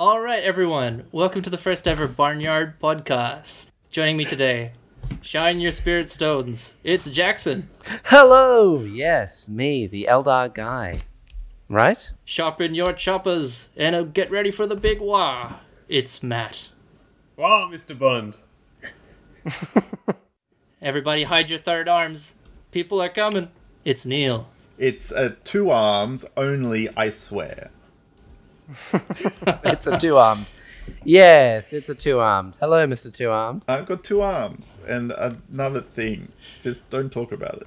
Alright everyone, welcome to the first ever Barnyard podcast. Joining me today, shine your spirit stones, it's Jackson. Hello, yes, me, the Eldar guy. Right? Sharpen your choppers and get ready for the big wah. It's Matt. Wow, Mr. Bond. Everybody hide your third arms. People are coming. It's Neil. It's a two arms only, I swear. It's a two-armed. Yes, it's a two-armed. Hello, Mr. Two-Armed. I've got two arms and another thing. Just don't talk about it.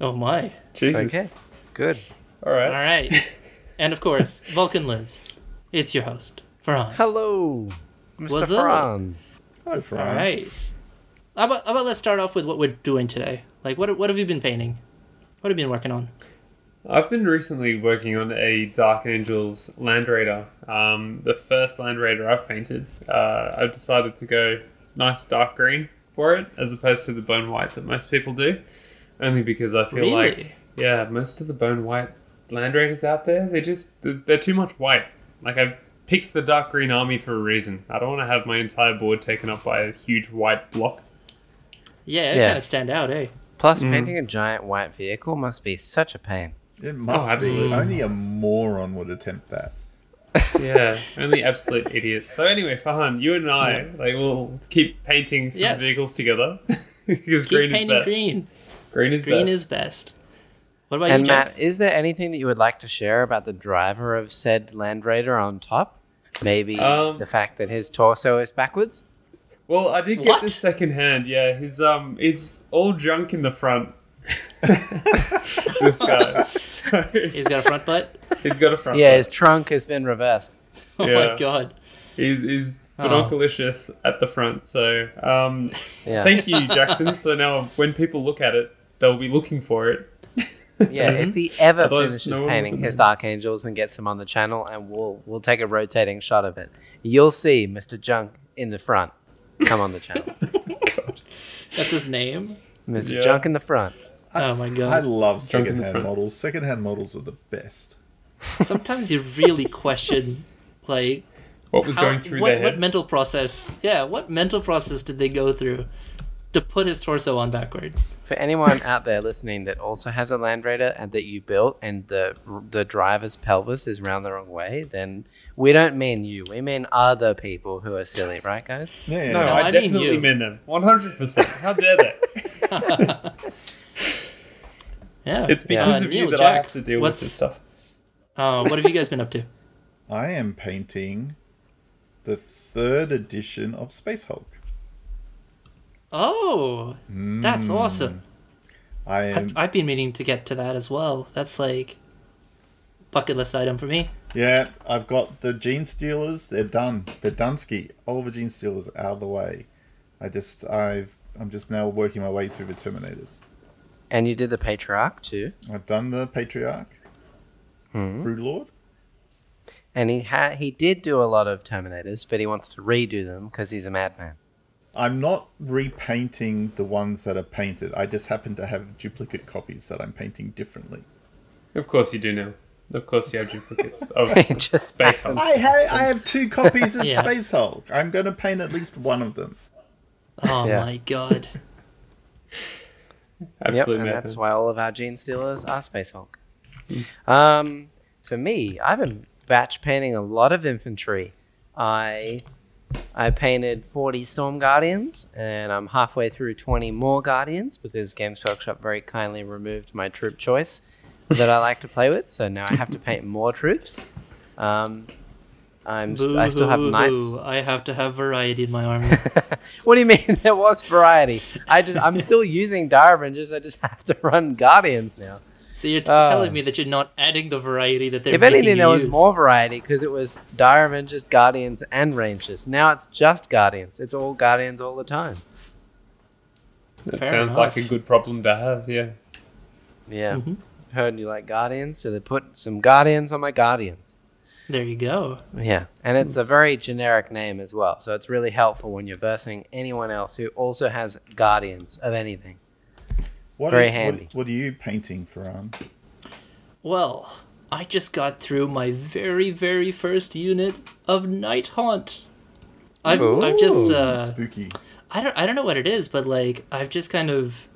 Oh my. Jesus. Okay, good. Alright. Alright. And of course, Vulcan lives. It's your host, Farhan. Hello, Mr. What's Farhan. Up? Hello, Farhan. Alright. How about let's start off with what we're doing today. Like, what have you been painting? What have you been working on? I've been recently working on a Dark Angels Land Raider. The first Land Raider I've painted. I've decided to go nice dark green for it, as opposed to the bone white that most people do. Only because I feel like, yeah, most of the bone white Land Raiders out there, they're too much white. Like, I picked the dark green army for a reason. I don't want to have my entire board taken up by a huge white block. Yeah, it kind of stand out, eh? Plus, painting a giant white vehicle must be such a pain. It must be. Only a moron would attempt that. Yeah, only absolute idiots. So anyway, Farhan, you and I, like, we'll keep painting some vehicles together. Because green is best. Green is best. What about you, Jack? Matt, is there anything that you would like to share about the driver of said Land Raider on top? Maybe the fact that his torso is backwards? Well, I did get this secondhand, yeah. He's all junk in the front. This guy. So, he's got a front butt. He's got a front. Yeah, butt. His trunk has been reversed. Oh my god. He's binoculicious at the front. So, thank you, Jackson. So now, when people look at it, they'll be looking for it. Yeah, if he ever finishes painting his Dark Angels and gets them on the channel, and we'll take a rotating shot of it, you'll see Mr. Junk in the front come on the channel. God. That's his name, Mr. Junk in the front. Oh my god! I love secondhand models. Secondhand models are the best. Sometimes you really question, like, what was going through their head. What mental process? Yeah, what mental process did they go through to put his torso on backwards? For anyone out there listening that also has a Land Raider and that you built, and the driver's pelvis is round the wrong way, then we don't mean you. We mean other people who are silly, right, guys? Yeah. No, I definitely mean them. 100%. How dare they? Yeah. It's because of you that I have to deal with this stuff. What have you guys been up to? I am painting the 3rd edition of Space Hulk. Oh, that's awesome. I've been meaning to get to that as well. That's like bucket list item for me. Yeah, I've got the Gene Stealers. They're done. They're Dunsky. All the Gene Stealers out of the way. I'm just now working my way through the Terminators. And you did the Patriarch too? I've done the Patriarch. Brood Lord. And he did do a lot of Terminators, but he wants to redo them because he's a madman. I'm not repainting the ones that are painted. I just happen to have duplicate copies that I'm painting differently. Of course you do now. Of course you have duplicates of just Space Hulk. I have 2 copies of Space Hulk. I'm going to paint at least one of them. Oh my god. Absolutely, and that's why all of our Gene Stealers are Space Hulk. For me, I've been batch painting a lot of infantry. I painted 40 Storm Guardians, and I'm halfway through 20 more Guardians because Games Workshop very kindly removed my troop choice that I like to play with, so now I have to paint more troops. I still have knights. I have to have variety in my army. What do you mean? There was variety. I'm still using Dire Avengers. I just have to run Guardians now. So you're telling me that you're not adding the variety that they're making. If anything, there was more variety because it was Dire Avengers, Guardians, and Rangers. Now it's just Guardians. It's all Guardians all the time. That sounds like a good problem to have, yeah. Yeah. Heard you like Guardians, so they put some Guardians on my Guardians. There you go. Yeah, and it's a very generic name as well, so it's really helpful when you're versing anyone else who also has Guardians of anything. Very handy. What are you painting, Farhan? Well, I just got through my very, very first unit of Nighthaunt. I've just spooky. I don't know what it is, but like I've just kind of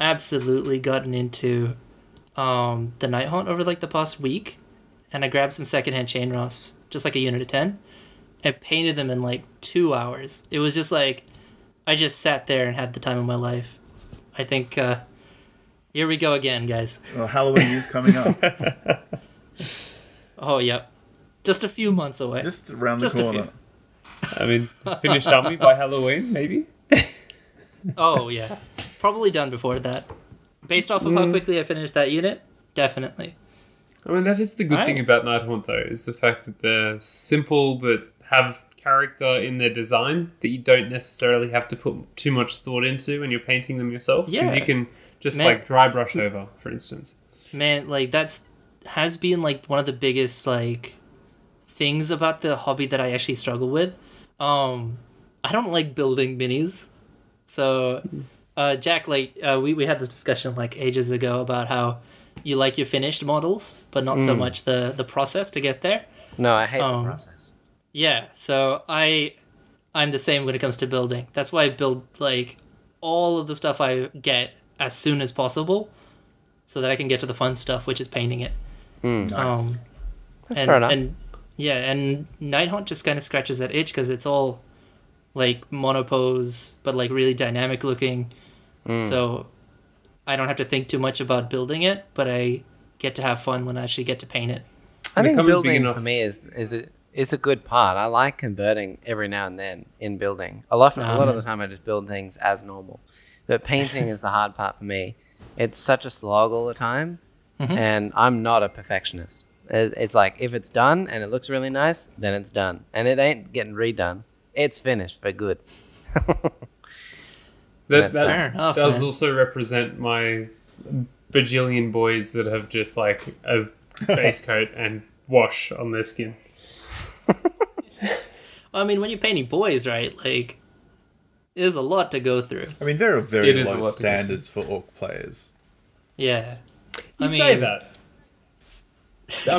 absolutely gotten into the Nighthaunt over like the past week, and I grabbed some secondhand chain rosps, just like a unit of 10, and painted them in like 2 hours. It was just like I just sat there and had the time of my life. I think here we go again, guys. Well, Halloween is coming up. Oh, yep. Just a few months away. Just around the corner. I mean, finished army by Halloween, maybe? Oh, yeah. Probably done before that. Based off of how quickly I finished that unit, definitely. I mean, that is the good thing about Nighthaunt, though, is the fact that they're simple but have character in their design that you don't necessarily have to put too much thought into when you're painting them yourself. Because you can just, like, dry brush over, for instance. Man, like, that's... has been like one of the biggest like things about the hobby that I actually struggle with. I don't like building minis. So Jack, like we had this discussion like ages ago about how you like your finished models, but not so much the process to get there. No, I hate the process. Yeah, so I'm the same when it comes to building. That's why I build like all of the stuff I get as soon as possible, so that I can get to the fun stuff, which is painting it. Nice. That's fair enough. And yeah, and Nighthaunt just kind of scratches that itch because it's all like monopose, but like really dynamic looking. So I don't have to think too much about building it, but I get to have fun when I actually get to paint it. I think building for me is a good part. I like converting every now and then in building. A lot of the time I just build things as normal, but painting is the hard part for me. It's such a slog all the time, and I'm not a perfectionist. It's like, if it's done and it looks really nice, then it's done. And it ain't getting redone. It's finished for good. that does also represent my bajillion boys that have just, like, a base coat and wash on their skin. I mean, when you're painting boys, right, like... there's a lot to go through. I mean, there are very low standards for orc players. Yeah. I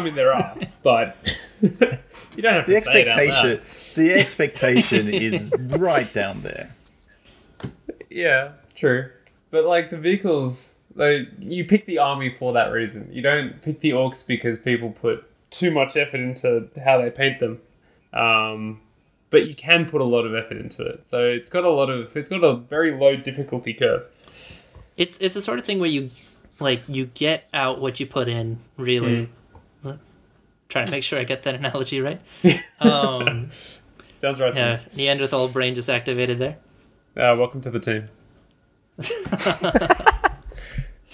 mean, there are, but you don't have to say it out loud. The expectation is right down there. Yeah, true. But, like, the vehicles, like, you pick the army for that reason. You don't pick the orcs because people put too much effort into how they paint them. But you can put a lot of effort into it. So it's got a very low difficulty curve. It's the sort of thing where you get out what you put in, really. Mm. Trying to make sure I get that analogy right. Sounds right to me. Neanderthal brain just activated there. Welcome to the team.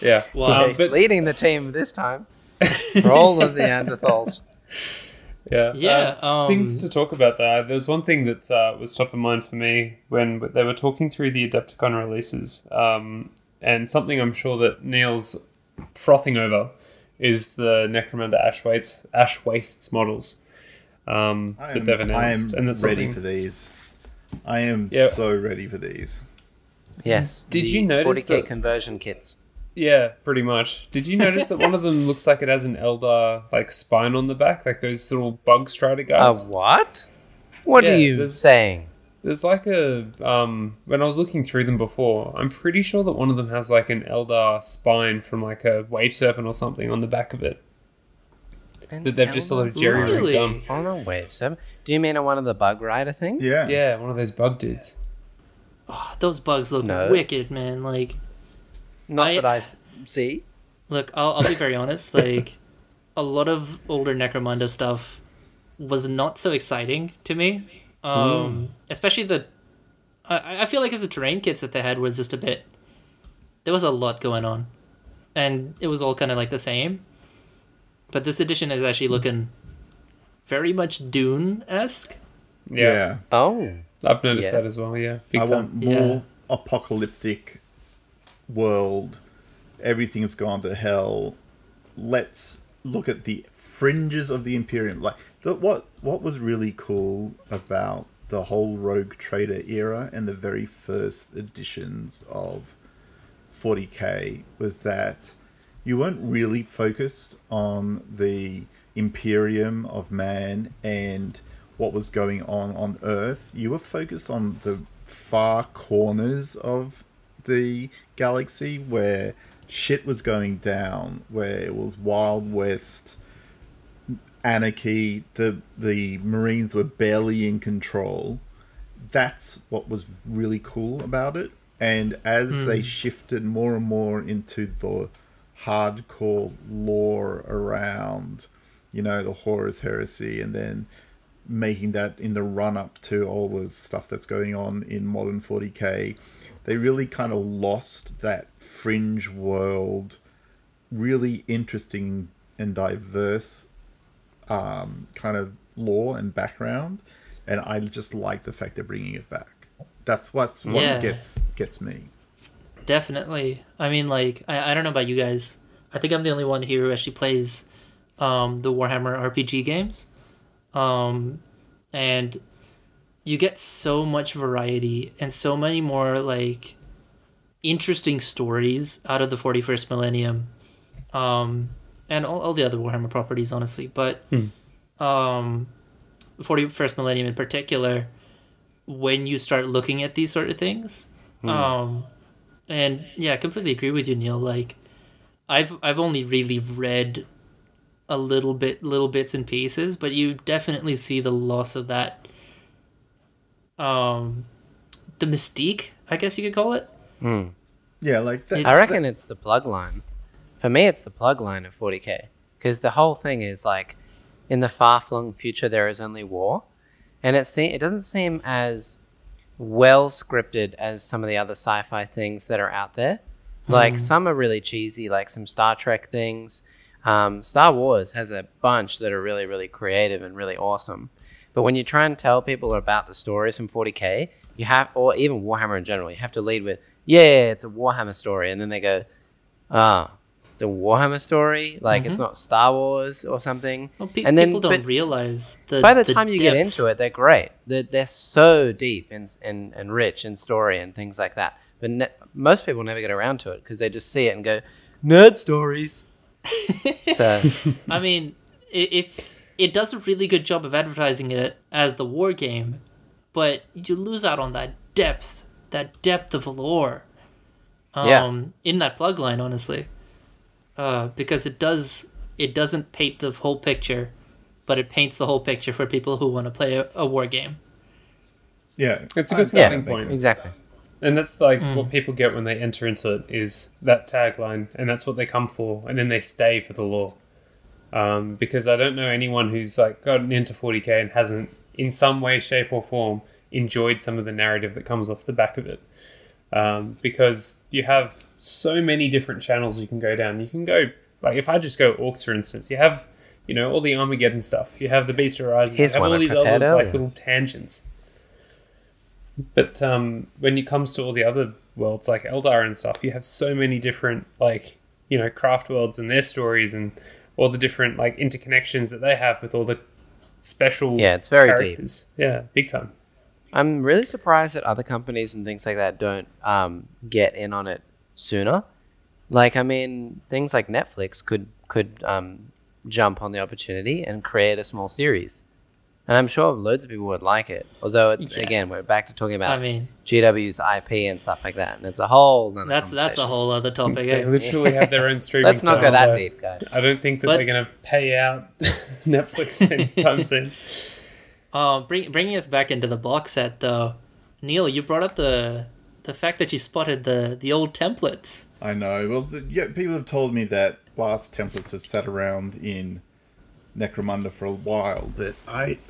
Yeah. Well, but leading the team this time. For all of the Neanderthals. Yeah, things to talk about there. There's one thing that was top of mind for me when they were talking through the Adepticon releases, and something I'm sure that Neil's frothing over is the Necromunda Ash Wastes models that they've announced. I am ready for these. I am so ready for these. Yes. Did you notice 40K conversion kits? Yeah, pretty much. Did you notice that one of them looks like it has an Eldar like spine on the back, like those little bug strider guys? What? What are you saying? There's like a when I was looking through them before, I'm pretty sure that one of them has like an Eldar spine from like a Wave Serpent or something on the back of it. That they've just sort of jerry-rigged them. On a Wave Serpent? Do you mean on one of the bug rider things? Yeah. Yeah, one of those bug dudes. Oh, those bugs look wicked, man. Like. Not that I see. Look, I'll be very honest. Like, a lot of older Necromunda stuff was not so exciting to me. Especially the... I feel like as the terrain kits that they had was just a bit... there was a lot going on. And it was all kind of like the same. But this edition is actually looking very much Dune-esque. Yeah. Oh. I've noticed that as well, yeah. Big I time. Want more apocalyptic... world, everything's gone to hell. Let's look at the fringes of the Imperium. Like what was really cool about the whole Rogue Trader era and the very first editions of 40K was that you weren't really focused on the Imperium of Man and what was going on Earth. You were focused on the far corners of the galaxy where shit was going down, where it was Wild West, anarchy, the Marines were barely in control. That's what was really cool about it. And as they shifted more and more into the hardcore lore around, you know, the Horus Heresy, and then making that in the run-up to all the stuff that's going on in modern 40k, they really kind of lost that fringe world, really interesting and diverse kind of lore and background. And I just like the fact they're bringing it back. That's what's what gets me. Definitely. I mean, like, I don't know about you guys. I think I'm the only one here who actually plays the Warhammer RPG games. And you get so much variety and so many more, like, interesting stories out of the 41st millennium. And all the other Warhammer properties, honestly. But... 41st millennium in particular, when you start looking at these sort of things, and yeah, I completely agree with you, Neil. Like, I've only really read a little bits and pieces, but you definitely see the loss of that, the mystique, I guess you could call it. Yeah, like that. I reckon it's the plug line. For me, it's the plug line of 40k, because the whole thing is like, in the far-flung future, there is only war. And it doesn't seem as well-scripted as some of the other sci-fi things that are out there. Like, some are really cheesy, like some Star Trek things. Star Wars has a bunch that are really, really creative and really awesome. But when you try and tell people about the stories from 40K, you have, or even Warhammer in general, you have to lead with, yeah, it's a Warhammer story. And then they go, ah. Oh, the Warhammer story, like it's not Star Wars or something. Well, and then people don't realize that by the time you get into it, they're great. They're so deep and rich in story and things like that. But most people never get around to it because they just see it and go, nerd stories. So. I mean, if it does a really good job of advertising it as the war game, but you lose out on that depth of lore, in that plug line, honestly. Because it doesn't paint the whole picture, but it paints the whole picture for people who want to play a war game. Yeah, it's a good starting point. Exactly, and that's like what people get when they enter into it, is that tagline, and that's what they come for, and then they stay for the lore. Because I don't know anyone who's like gotten into 40k and hasn't, in some way, shape, or form, enjoyed some of the narrative that comes off the back of it. Because you have so many different channels you can go down. You can go, like, if I just go orcs, for instance, you have, you know, all the Armageddon stuff. You have the Beast Horizons. You have all these other, like, little tangents. But when it comes to all the other worlds, like Eldar and stuff, you have so many different, like, you know, craft worlds and their stories and all the different, like, interconnections that they have with all the special it's very characters. Deep. Yeah, big time. I'm really surprised that other companies and things like that don't get in on it sooner. Like, I mean, things like Netflix could jump on the opportunity and create a small series, and I'm sure loads of people would like it, although it's again, we're back to talking about, I mean, GW's IP and stuff like that, and it's a whole nother that's a whole other topic. They literally have their own streaming. Let's not go that deep, guys. I don't think that they're gonna pay out Netflix anytime soon. Bringing us back into the box set though, Neil, you brought up the fact that you spotted the old templates. I know. Well, yeah, people have told me that blast templates have sat around in Necromunda for a while. But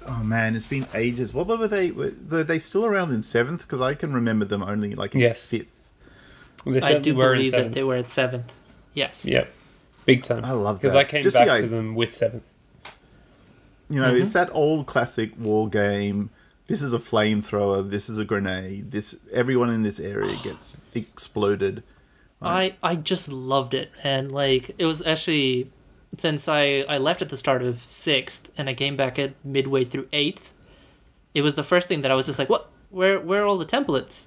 oh man, it's been ages. What were they still around in 7th? Because I can remember them only like in 5th. I do believe that they were at 7th. Yes. Yep. Big time. I love that. Because I came back to them with 7th. You know, it's that old classic war game. This is a flamethrower. This is a grenade. This everyone in this area gets exploded. I just loved it, and like it was actually, since I left at the start of 6th and I came back at midway through 8th, it was the first thing that I was just like, what? Where are all the templates?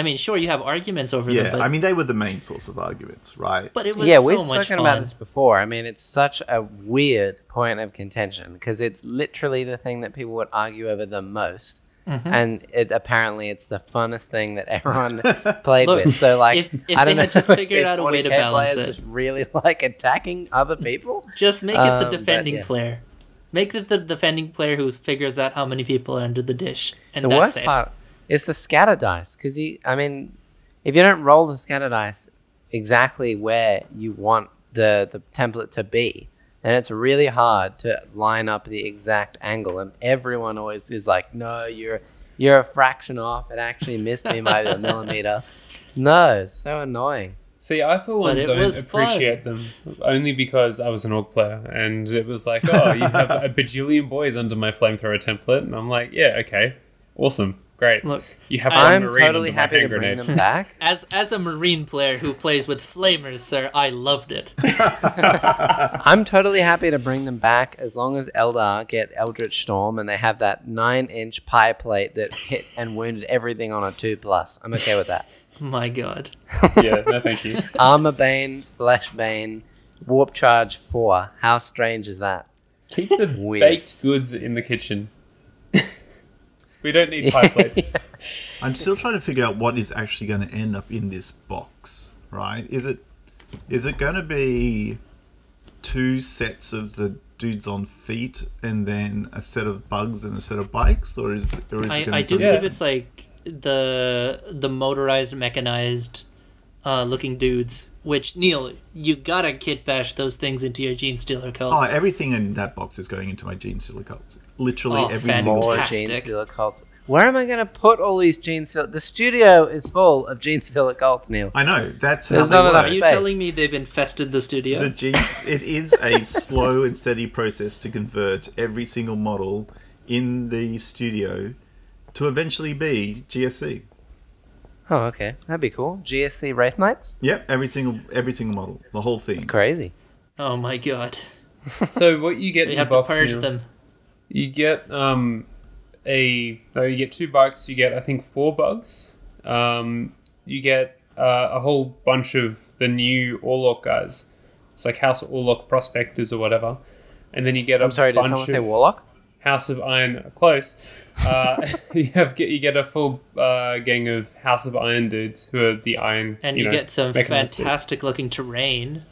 I mean, sure, you have arguments over them. But I mean, they were the main source of arguments, right? But it was so much fun. Yeah, we've spoken about this before. I mean, it's such a weird point of contention because it's literally the thing that people would argue over the most. Mm-hmm. And apparently it's the funnest thing that everyone played with. So, like, if I don't know, just figured out a way to balance it. Just really like attacking other people. Just make it the defending player. Make it the defending player who figures out how many people are under the dish. And the worst part is the scatter dice, because I mean, if you don't roll the scatter dice exactly where you want the template to be, then it's really hard to line up the exact angle. And everyone always is like, "No, you're a fraction off. It actually missed me by a millimeter." No, it's so annoying. See, I for one don't appreciate them, only because I was an orc player, and it was like, oh, you have a bajillion boys under my flamethrower template, and I'm like, yeah, okay, awesome, great. Look, you have I'm marine totally happy to bring them back. As a marine player who plays with flamers, sir, I loved it. I'm totally happy to bring them back as long as Eldar get Eldritch Storm and they have that 9-inch pie plate that hit and wounded everything on a 2+. I'm okay with that. My god. Yeah, no thank you. Armor Bane, Flesh Bane, Warp Charge 4. How strange is that? Keep the baked goods in the kitchen. We don't need pie plates. I'm still trying to figure out what is actually going to end up in this box, right? Is it going to be 2 sets of the dudes on feet and then a set of bugs and a set of bikes, or is it going to be I do believe it's like the motorized, mechanized looking dudes, which, Neil, you gotta kit bash those things into your Gene Stealer Cults. Oh, everything in that box is going into my Gene Stealer Cults. Literally every single Gene Stealer Cults. Where am I gonna put all these Gene Stealer? The studio is full of Gene Stealer Cults, Neil. I know. That's how they work. Are you telling me they've infested the studio? The genes, it is a slow and steady process to convert every single model in the studio to eventually be GSC. Oh, okay, that'd be cool. GSC Wraith Knights. Yep, every single model, the whole thing. Crazy. Oh my god. So what you get? You have to purge them. You get you get 2 bikes. You get I think 4 bugs. You get a whole bunch of the new Orlok guys. It's like House Orlok Prospectors or whatever, and then you get did someone say Warlock? House of Iron, close. You get a full gang of House of Iron dudes who are the Iron, and you get some fantastic looking terrain.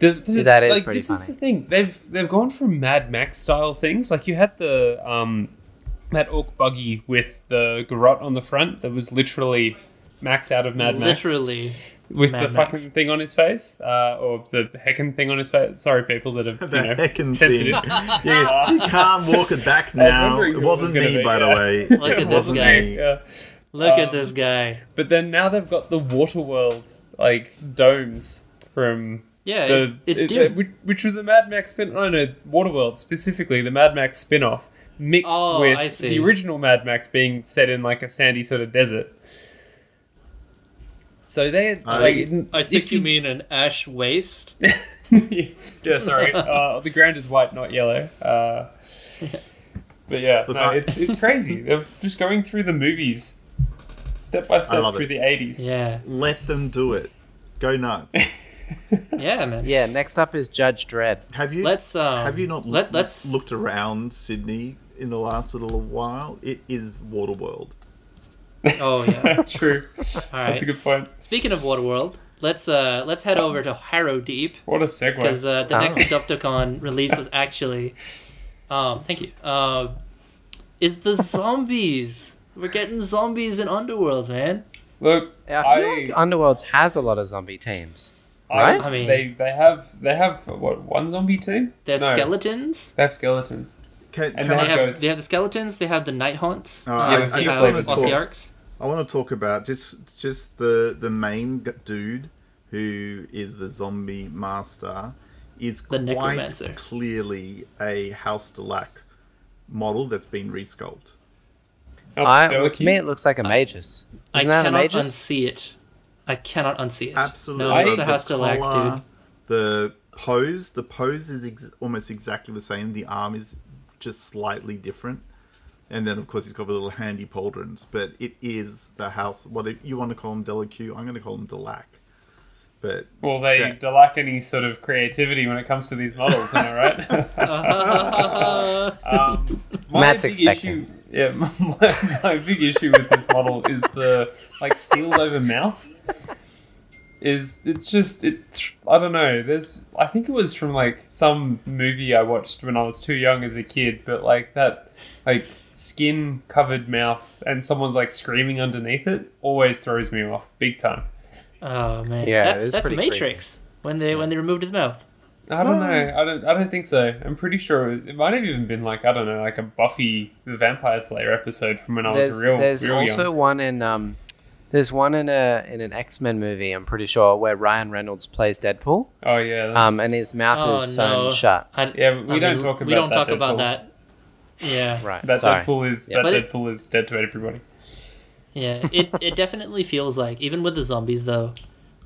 That is like, pretty this funny. Is the thing they've gone from Mad Max style things. Like you had the that orc buggy with the garrote on the front that was literally Max out of Mad Max. Literally. With Mad the Max. Fucking thing on his face, or the heckin' thing on his face. Sorry, people that have sensitive. Yeah, you can't walk it back now. It wasn't me, by the way. Look at this guy. Look at this guy. But then now they've got the Waterworld like domes from which was a Mad Max spin. Oh no, Waterworld specifically the Mad Max spin-off mixed with the original Mad Max being set in like a sandy sort of desert. So they I think you mean an ash waste. Yeah, sorry. The ground is white, not yellow. But yeah, no, it's crazy. They're just going through the movies, step by step through the 80s. Yeah, let them do it. Go nuts. Yeah, man. Yeah. Next up is Judge Dredd. Have you not looked around Sydney in the last little while? It is Waterworld. Oh yeah, true. All right. That's a good point. Speaking of Waterworld, let's head over to Harrowdeep. What a segue! Because the next Adopticon release was actually, thank you. Is the zombies? We're getting zombies in Underworlds, man. Look, I feel like Underworlds has a lot of zombie teams. Right? I mean, they have what, one zombie team? They have skeletons. They have skeletons. And they have the skeletons. They have the Night Haunts. I want to talk about just the main dude who is the zombie master is the quite clearly a House Delac model that's been resculpted. To me, it looks like a Magus. I cannot unsee it. Absolutely, no, it's a House Delac dude. The pose is almost exactly the same. The arm is just slightly different. And then, of course, he's got the little handy pauldrons. But it is the house. What if you want to call him Delac? I'm going to call him Delac. But well, they lack any sort of creativity when it comes to these models, am I right? My big issue with this model is the sealed over mouth. I don't know. I think it was from some movie I watched when I was too young as a kid, but that skin covered mouth and someone's screaming underneath it always throws me off big time. Oh man, yeah, that's Matrix creepy. when they removed his mouth. I don't know. I don't think so. I'm pretty sure it might have even been a Buffy the Vampire Slayer episode from when I was real young. There's also one in there's one in an X-Men movie, I'm pretty sure, where Ryan Reynolds plays Deadpool. Oh yeah. And his mouth is sewn shut. We don't talk about that. Yeah. Right. Deadpool is dead to everybody. Yeah, it definitely feels like, even with the zombies though,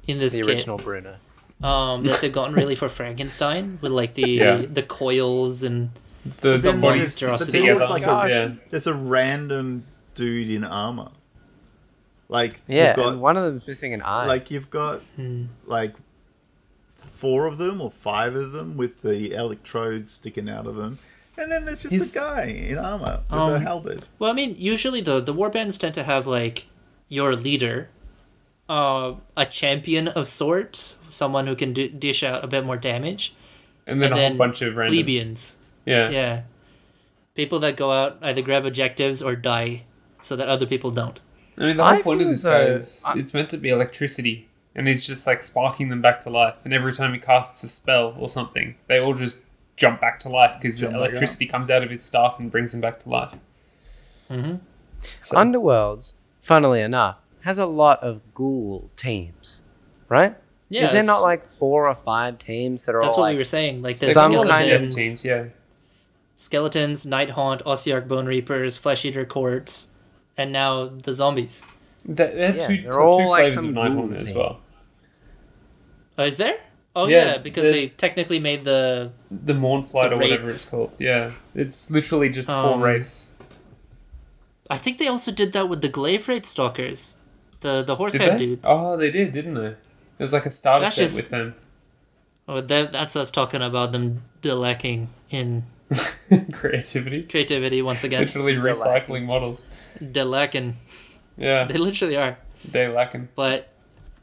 in this kit, original Bruno, that they've gotten really for Frankenstein with the coils and the monstrosity. There's a random dude in armor. And one of them's missing an eye. You've got four of them or five of them with the electrodes sticking out of them. And then there's just a guy in armor with a halberd. Well, I mean, usually though, the warbands tend to have your leader, a champion of sorts, someone who can dish out a bit more damage, and then a whole bunch of plebeians. Yeah, yeah, people that go out either grab objectives or die, so that other people don't. I mean, the whole point of this guy is it's meant to be electricity, and he's just sparking them back to life. And every time he casts a spell or something, they all just jump back to life because electricity comes out of his staff and brings him back to life. Mm-hmm. So. Underworlds, funnily enough, has a lot of ghoul teams, right? Yeah. Is there not 4 or 5 teams that are all what we were saying. There's some kind of teams, yeah. Skeletons, Nighthaunt, Ossiarch Bone Reapers, Flesh Eater Courts, and now the zombies. They're all two flavors of Nighthaunt as well. Oh, is there? Oh yeah, because they technically made the Mournflight or whatever it's called. Yeah, it's literally just 4 wraiths. I think they also did that with the Glaive Wraith Stalkers, the horsehead dudes. Oh, they did, didn't they? There's a starter set with them. Oh, that's us talking about them lacking in creativity. Creativity once again. Literally recycling models. They're lacking. Yeah, they literally are. They're lacking. But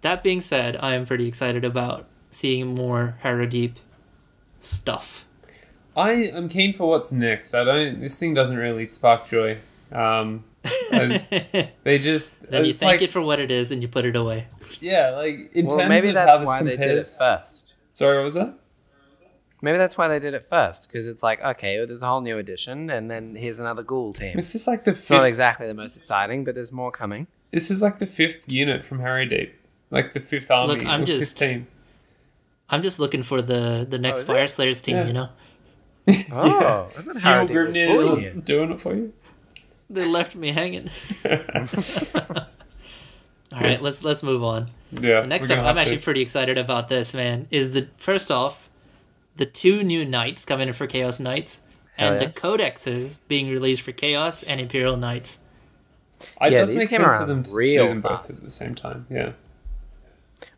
that being said, I am pretty excited about seeing more Harrowdeep stuff. I am keen for what's next. This thing doesn't really spark joy. They just then you thank it for what it is and you put it away. Yeah, maybe that's why they did it first. Sorry, what was that? Maybe that's why they did it first, because it's okay, there's a whole new edition, and then here's another ghoul team. This is it's not exactly the most exciting, but there's more coming. This is the 5th unit from Harrowdeep, the 5th army. Look, I'm just looking for the next Fire Slayers team, you know? Oh, yeah. Grimnir doing it for you. They left me hanging. Alright, let's move on. Yeah. The next up, I'm actually pretty excited about this, man, is first off, the 2 new knights coming in for Chaos Knights, and the codexes being released for Chaos and Imperial Knights. It does make sense for them to do them both at the same time, yeah.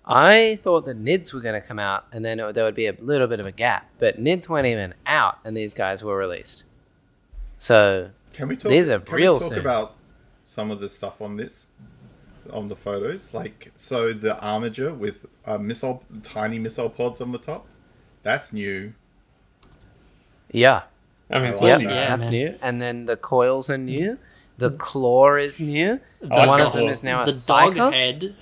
I thought the NIDs were going to come out and then there would be a little bit of a gap, but NIDs weren't even out and these guys were released. So can we talk about some of the stuff on this, on the photos? So the armager with tiny missile pods on the top, that's new. Yeah. I mean, that's new. And then the coils are new. The claw is new. One of them is now a Psyker. The dog head.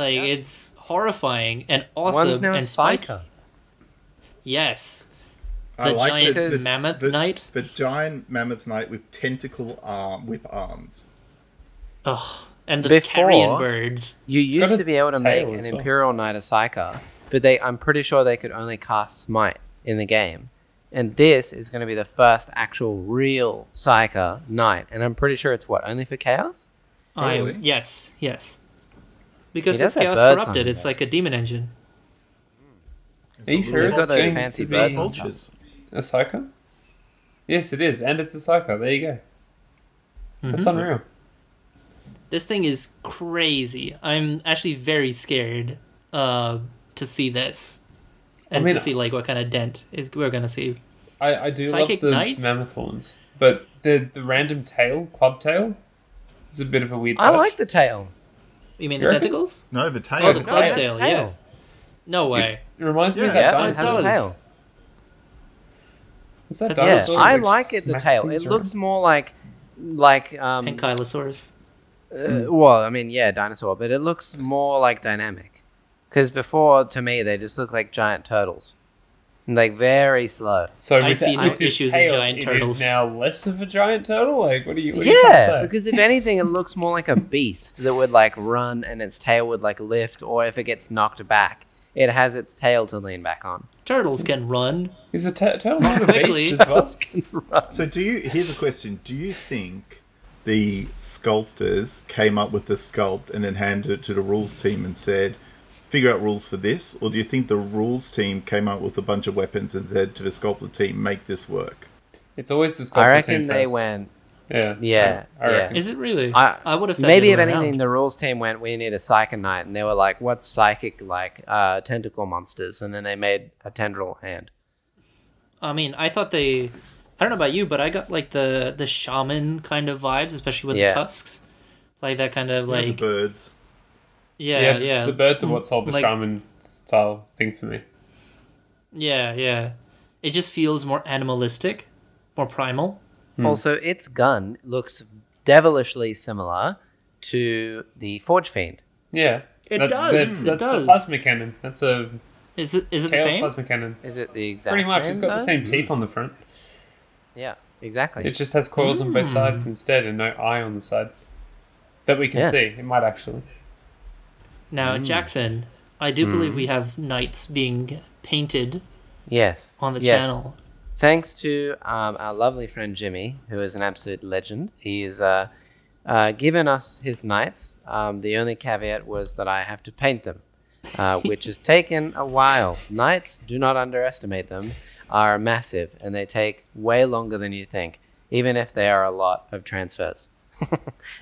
It's horrifying and awesome. One's now and Psyker. Yes. The giant mammoth knight. The giant mammoth knight with tentacle whip arms. Ugh. And the carrion birds. You used to be able to make an Imperial Knight a Psyker, but I'm pretty sure they could only cast Smite in the game. And this is going to be the first actual real Psyker Knight. And I'm pretty sure it's only for Chaos? Really? Yes, yes. Because it's Chaos Corrupted, it's like a demon engine. Are you sure it's got those fancy bird vultures? A Psyker? Yes, it is, and it's a Psyker. There you go. It's unreal. This thing is crazy. I'm actually very scared to see this, and to see like what kind of dent is we're gonna see. I do Psychic love the Knights? Mammoth horns, but the random tail, club tail, is a bit of a weird touch. I like the tail. You mean the tentacles? No, the tail. Oh, the club tail. Yes. No way. It reminds me of that dinosaur's tail. Is that dinosaur? Yeah, I like it. The tail. It looks more like Ankylosaurus. Well, I mean, yeah, dinosaur, but it looks more like dynamic. Because before, to me, they just look like giant turtles, like very slow. So I see no issues in giant turtles. It is now less of a giant turtle. Like, what are you trying to say? Yeah, because if anything, it looks more like a beast that would like run, and its tail would like lift, or if it gets knocked back, it has its tail to lean back on. Turtles can run. Is a turtle not a beast as well? Can run. So, here's a question: do you think the sculptors came up with the sculpt and then handed it to the rules team and said, figure out rules for this? Or do you think the rules team came up with a bunch of weapons and said to the sculptor team, make this work? It's always the sculptor team first. I reckon they went... Yeah. Is it really? I would have said maybe if anything, the rules team went, we need a Psyker Knight. And they were like, what's psychic like? Tentacle monsters. And then they made a tendril hand. I mean, I thought they... I don't know about you, but I got like the shaman kind of vibes, especially with the tusks, like that kind of like the birds. Yeah. The birds are what sold the shaman style thing for me. Yeah. It just feels more animalistic, more primal. Also, its gun looks devilishly similar to the Forge Fiend. Yeah, it does. A plasma cannon. That's a is it Chaos the same plasma cannon? Is it the exact pretty much? Same, it's got the same teeth on the front. Yeah, exactly. It just has coils on both sides instead, and no eye on the side that we can see. It might actually. Now, Jackson, I do believe we have knights being painted. Yes. On the channel, thanks to our lovely friend Jimmy, who is an absolute legend. He has given us his knights. The only caveat was that I have to paint them, which has taken a while. Knights, do not underestimate them. Are massive, and they take way longer than you think, even if they are a lot of transfers.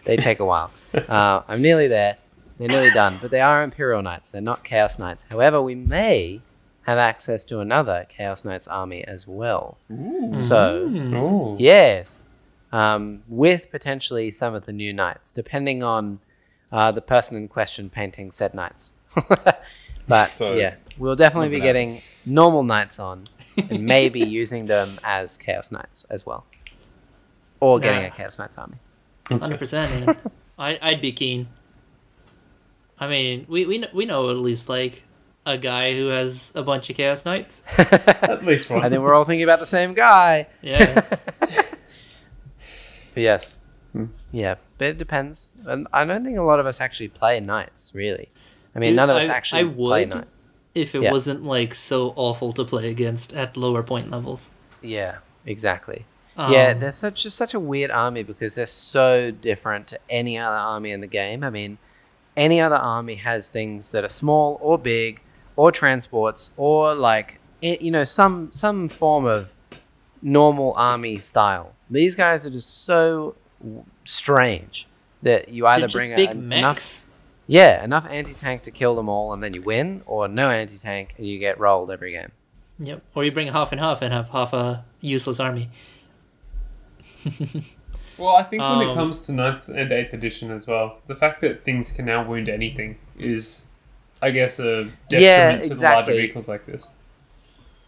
They take a while. I'm nearly there. They're nearly done, but they are Imperial Knights. They're not Chaos Knights. However, we may have access to another Chaos Knights army as well. Ooh. So, yes, with potentially some of the new Knights, depending on the person in question painting said Knights. But, we'll definitely be getting normal Knights on, and maybe using them as Chaos Knights as well. Or getting a Chaos Knights army. 100%. Man. I'd be keen. I mean, we know at least, like, a guy who has a bunch of Chaos Knights. At least one. I think we're all thinking about the same guy. Yeah. But yes. Yeah, but it depends. And I don't think a lot of us actually play Knights, really. I mean, none of us actually play Knights. If it wasn't, like, so awful to play against at lower point levels. Yeah, exactly. Yeah, they're such a weird army because they're so different to any other army in the game. I mean, any other army has things that are small or big or transports or, like, you know, some form of normal army style. These guys are just so strange that you either bring enough... Yeah, enough anti-tank to kill them all and then you win, or no anti-tank and you get rolled every game. Yep, or you bring half and half and have half a useless army. Well, I think when it comes to 9th and 8th edition as well, the fact that things can now wound anything is, I guess, a detriment to the larger vehicles like this.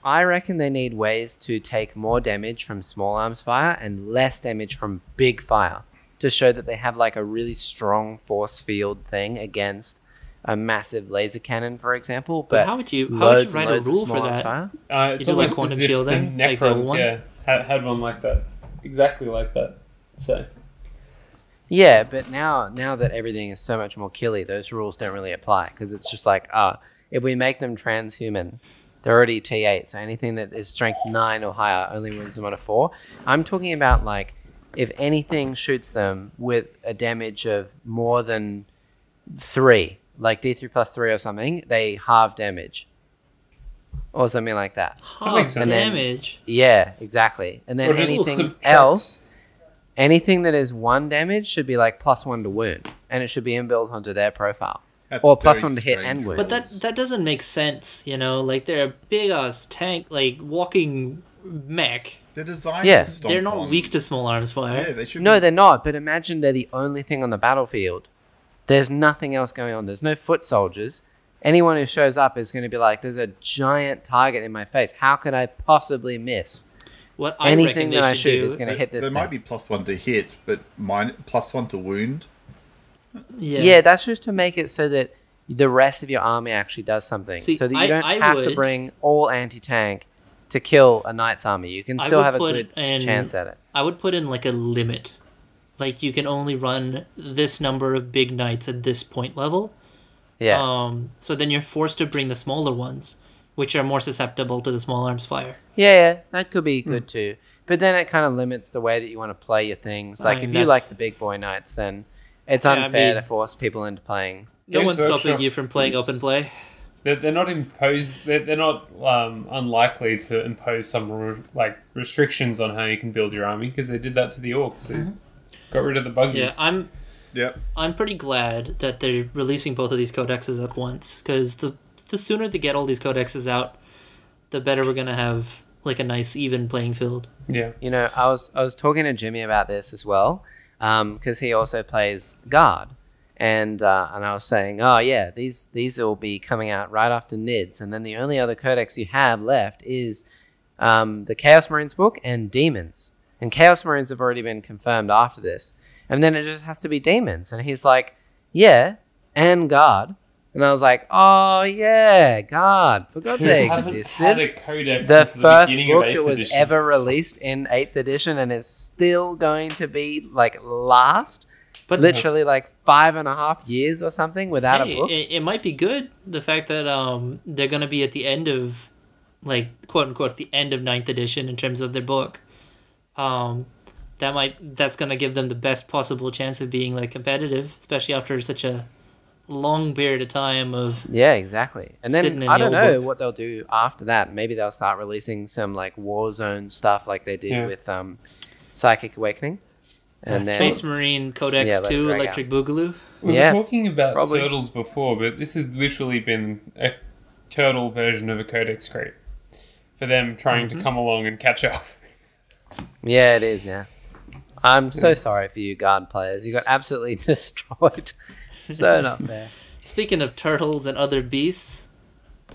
I reckon they need ways to take more damage from small arms fire and less damage from big fire, to show that they have like a really strong force field thing against a massive laser cannon, for example. But how would you write a rule for that? It's almost like as if the Necrons had one like that, exactly like that. So yeah, but now that everything is so much more killy, those rules don't really apply because it's just like if we make them transhuman, they're already T8, so anything that is strength 9 or higher only wins them on a 4. I'm talking about like, if anything shoots them with a damage of more than 3, like D3+3 or something, they halve damage. Or something like that. Halve damage? Yeah, exactly. And then anything else, Anything that is 1 damage should be like +1 to wound, and it should be inbuilt onto their profile. That's or +1 to hit and wound. But that doesn't make sense, you know? Like, they're a big-ass tank, like, walking mech. They're designed to stomp. They're not weak to small arms fire. Yeah, they should be. They're not, but imagine they're the only thing on the battlefield. There's nothing else going on. There's no foot soldiers. Anyone who shows up is going to be like, there's a giant target in my face. How could I possibly miss? What I anything that I shoot is going to hit this thing. There might be +1 to hit, but +1 to wound. Yeah. Yeah, that's just to make it so that the rest of your army actually does something. See, so that you don't have to bring all anti-tank to kill a knight's army. You can still have a good chance at it. I would put in like a limit. Like, you can only run this number of big knights at this point level. Yeah. So then you're forced to bring the smaller ones, which are more susceptible to the small arms fire. Yeah, yeah, that could be good too. But then it kind of limits the way that you want to play your things. Like, if you like the big boy knights, then it's unfair to force people into playing. No one's stopping you from playing open play. They're not imposed. They're not unlikely to impose some restrictions on how you can build your army, because they did that to the orcs. Mm-hmm. Got rid of the buggies. Yeah, I'm pretty glad that they're releasing both of these codexes at once, because the sooner they get all these codexes out, the better we're gonna have like a nice even playing field. Yeah. You know, I was talking to Jimmy about this as well, because he also plays Guard, and I was saying, oh yeah, these will be coming out right after Nids, and then the only other codex you have left is the Chaos Marines book and Demons. And Chaos Marines have already been confirmed after this. And then it just has to be Demons. And he's like, yeah, and God. And I was like, oh, yeah, God. Forgot they existed. Had a codex the first book that was ever released in 8th edition, and is still going to be, like, last. But literally, like, 5.5 years or something without a book. It might be good, the fact that they're going to be at the end of, like, quote-unquote, the end of 9th edition in terms of their book. That's gonna give them the best possible chance of being like competitive, especially after such a long period of time of exactly. And then I don't know what they'll do after that. Maybe they'll start releasing some like Warzone stuff, like they did with Psychic Awakening, and then Space Marine Codex 2, Electric Boogaloo. We were talking about turtles before, but this has literally been a turtle version of a codex creep for them trying to come along and catch up. Yeah, it is, yeah. I'm so sorry for you Guard players. You got absolutely destroyed. So not fair. Speaking of turtles and other beasts,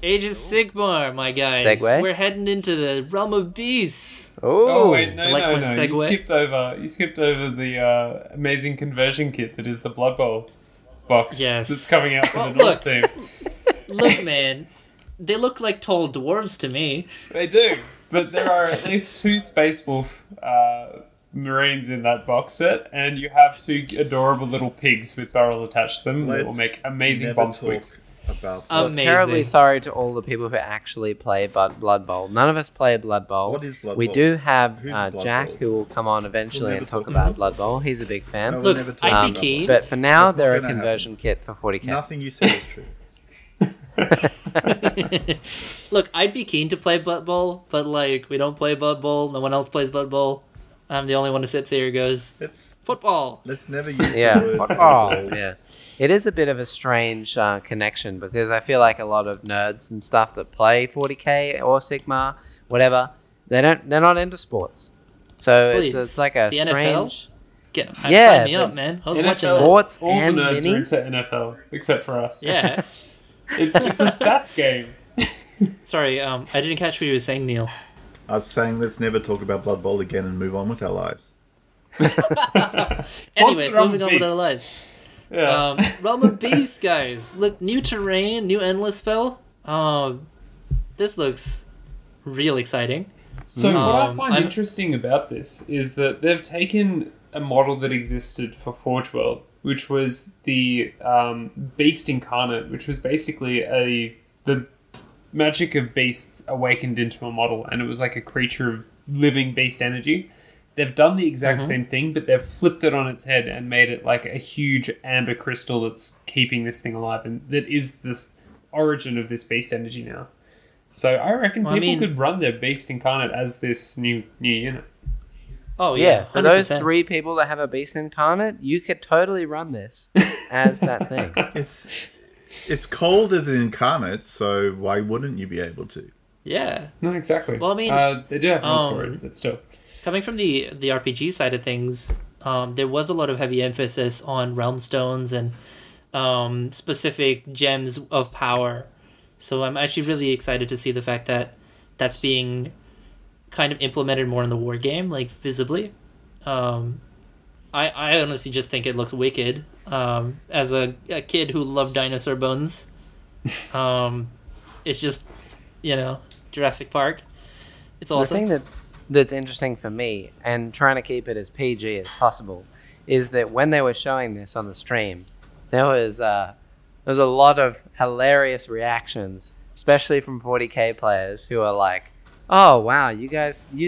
Age of Sigmar, my guys. Segway? We're heading into the Realm of Beasts. Oh, wait, no. You skipped over the amazing conversion kit that is the Blood Bowl box that's coming out for the Norse team. Look, man, they look like tall dwarves to me. They do. But there are at least 2 Space Wolf Marines in that box set, and you have 2 adorable little pigs with barrels attached to them that will make amazing bomb squeaks. I'm terribly sorry to all the people who actually play Blood Bowl. None of us play Blood Bowl. What is Blood Bowl? We do have Jack, who will come on eventually and talk about Blood Bowl. He's a big fan. Look, I'd be keen. But for now, they're a conversion kit for 40k. Nothing you said is true. Look, I'd be keen to play Blood Bowl, but like, we don't play Blood Bowl. No one else plays Blood Bowl. I'm the only one who sits here and goes, it's football. Let's never use the word football. Yeah, it is a bit of a strange connection, because I feel like a lot of nerds and stuff that play 40k or Sigma, whatever, they're not into sports. So it's like a the strange. NFL? Sign me up, man. I was watching sports. All the nerds are into NFL except for us. Yeah. It's a stats game. Sorry, I didn't catch what you were saying, Neil. I was saying let's never talk about Blood Bowl again and move on with our lives. Anyways, moving on with our lives. Yeah. Realm of Beasts, guys. Look, new terrain, new endless spell. This looks real exciting. So what I find interesting about this is that they've taken a model that existed for Forge World, which was the Beast Incarnate, which was basically the magic of beasts awakened into a model, and it was like a creature of living beast energy. They've done the exact same thing, but they've flipped it on its head and made it like a huge amber crystal that's keeping this thing alive, and that is this origin of this beast energy now. So I reckon people could run their Beast Incarnate as this new unit. Oh yeah, 100%. For those three people that have a Beast Incarnate, you could totally run this as that thing. It's cold as an incarnate, so why wouldn't you be able to? Yeah. No, exactly. Well, I mean, they do have rules for it, but still. Coming from the RPG side of things, there was a lot of heavy emphasis on realm stones and specific gems of power. So I'm actually really excited to see the fact that that's being kind of implemented more in the war game, like visibly. I honestly just think it looks wicked. As a kid who loved dinosaur bones, it's just, you know, Jurassic Park. It's awesome. The thing that's interesting for me, and trying to keep it as PG as possible, is that when they were showing this on the stream, there was a lot of hilarious reactions, especially from 40k players who are like, "Oh wow, you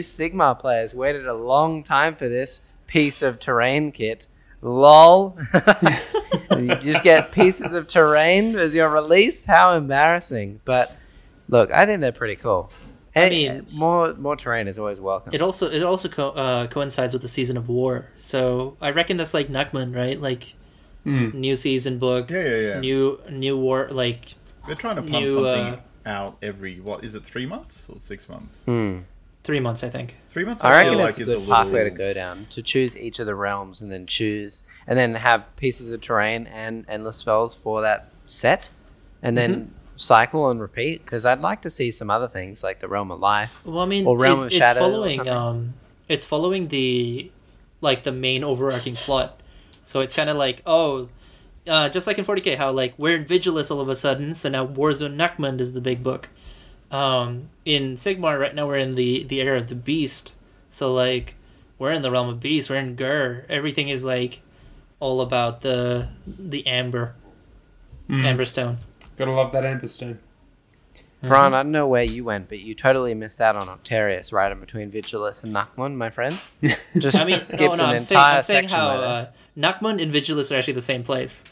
Sigma players waited a long time for this piece of terrain kit. Lol." You just get pieces of terrain as your release? How embarrassing. But look, I think they're pretty cool. I mean, more terrain is always welcome. It also coincides with the season of war, so I reckon that's like Nukman, right? Like new season book, yeah. New war, like they're trying to pump something out every, what is it, 3 months or 6 months? 3 months, I think. 3 months. I reckon it's a good pathway to go down, to choose each of the realms and then have pieces of terrain and endless spells for that set, and then cycle and repeat, because I'd like to see some other things like the Realm of Life. Well, I mean, or Realm of Shadow. It's following the main overarching plot, so it's kind of like just like in 40k, how like we're in Vigilus all of a sudden, so now Warzone Nukmund is the big book. In Sigmar right now we're in the era of the Beast, so like we're in the Realm of Beasts, we're in Gur. Everything is like all about the amber, Amberstone. Gotta love that Amberstone. Fran, I don't know where you went, but you totally missed out on Octarius, right in between Vigilus and Nukmon, my friend. Just I'm saying how Nukmon and Vigilus are actually the same place.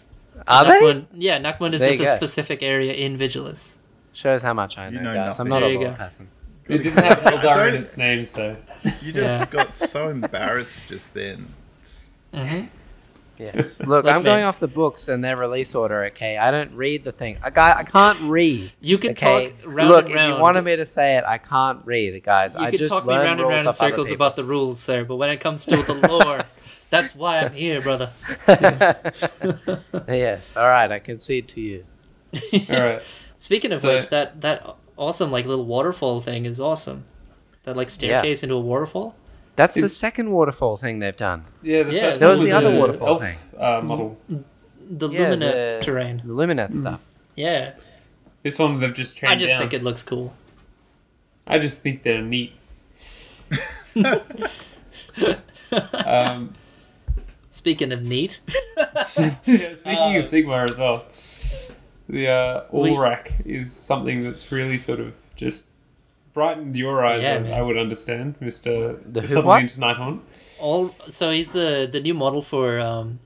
Are Nukmon, they? Yeah, Nukmon is there just a specific area in Vigilus. Shows how much I know, guys. I'm not a lore person. It didn't have Eldar in its name, so... You just got so embarrassed just then. Mm-hmm. Yes. Look, I'm going off the books and their release order, okay? I don't read the thing. I can't read. You can talk round and round. If you wanted me to say it, I can't read it, guys. You can talk me round and round in circles about the rules, sir, but when it comes to the lore, that's why I'm here, brother. Yes. All right, I concede to you. All right. Speaking of which, that awesome like little waterfall thing is awesome. That like staircase into a waterfall. That's the second waterfall thing they've done. Yeah, first that was the other waterfall elf thing. Model. The Lumineth terrain. The Lumineth stuff. Yeah. This one they've just trained down. I just think it looks cool. I just think they're neat. Speaking of neat. Speaking of Sigmar as well. The Ulrak is something that's really sort of just brightened your eyes, I would understand, Mr. Something into Nighthaunt. So he's the new model for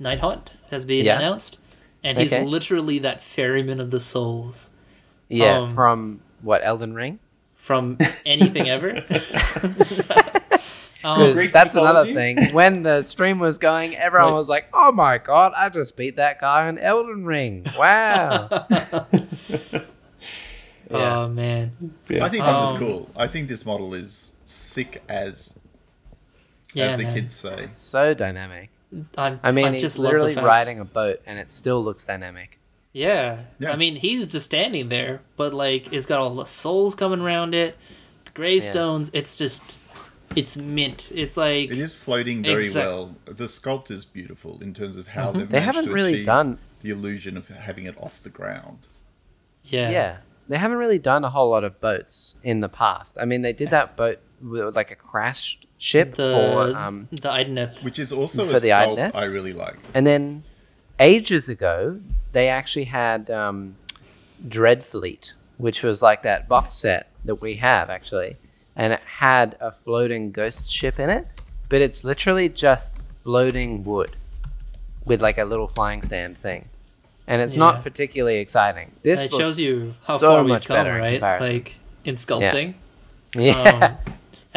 Nighthaunt, has been announced, and he's literally that ferryman of the souls. Yeah, from what, Elden Ring? From anything ever. That's another thing. When the stream was going, everyone was like, "Oh my god, I just beat that guy in Elden Ring. Wow." Oh man. Yeah. I think this is cool. I think this model is sick as the kids say. It's so dynamic. I mean, he's literally riding a boat and it still looks dynamic. Yeah. I mean, he's just standing there, but like it's got all the souls coming around it, the gravestones, it's just... It's mint. It's like... It is floating very well. The sculpt is beautiful in terms of how they've managed to really achieve the illusion of having it off the ground. Yeah. Yeah. They haven't really done a whole lot of boats in the past. I mean, they did that boat with like a crashed ship for the Ideneth. Which is also a sculpt I really like. And then ages ago, they actually had Dreadfleet, which was like that box set that we have, actually. And it had a floating ghost ship in it, but it's literally just floating wood with like a little flying stand thing, and it's not particularly exciting. This it shows you how so far we've come, right? Like in sculpting. Yeah,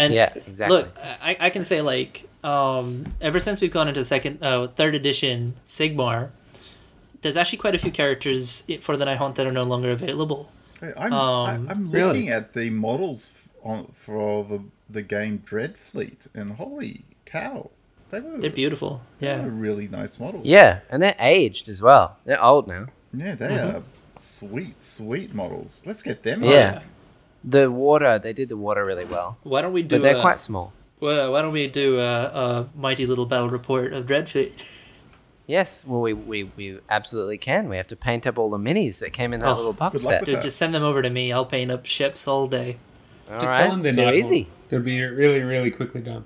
exactly. Look, I can say like ever since we've gone into third edition Sigmar, there's actually quite a few characters for the Nighthaunt that are no longer available. I'm really looking at the models for the game Dreadfleet, and holy cow, they're beautiful. Yeah, they were really nice models. Yeah, and they're aged as well. They're old now. Yeah, they are sweet, sweet models. Let's get them. Yeah, right. The water. They did the water really well. Why don't we do? But they're quite small. Well, why don't we do a mighty little battle report of Dreadfleet? Yes, well, we absolutely can. We have to paint up all the minis that came in that little box set. Dude, just send them over to me. I'll paint up ships all day. All just right. Tell them they're not easy. It'll be really, really quickly done.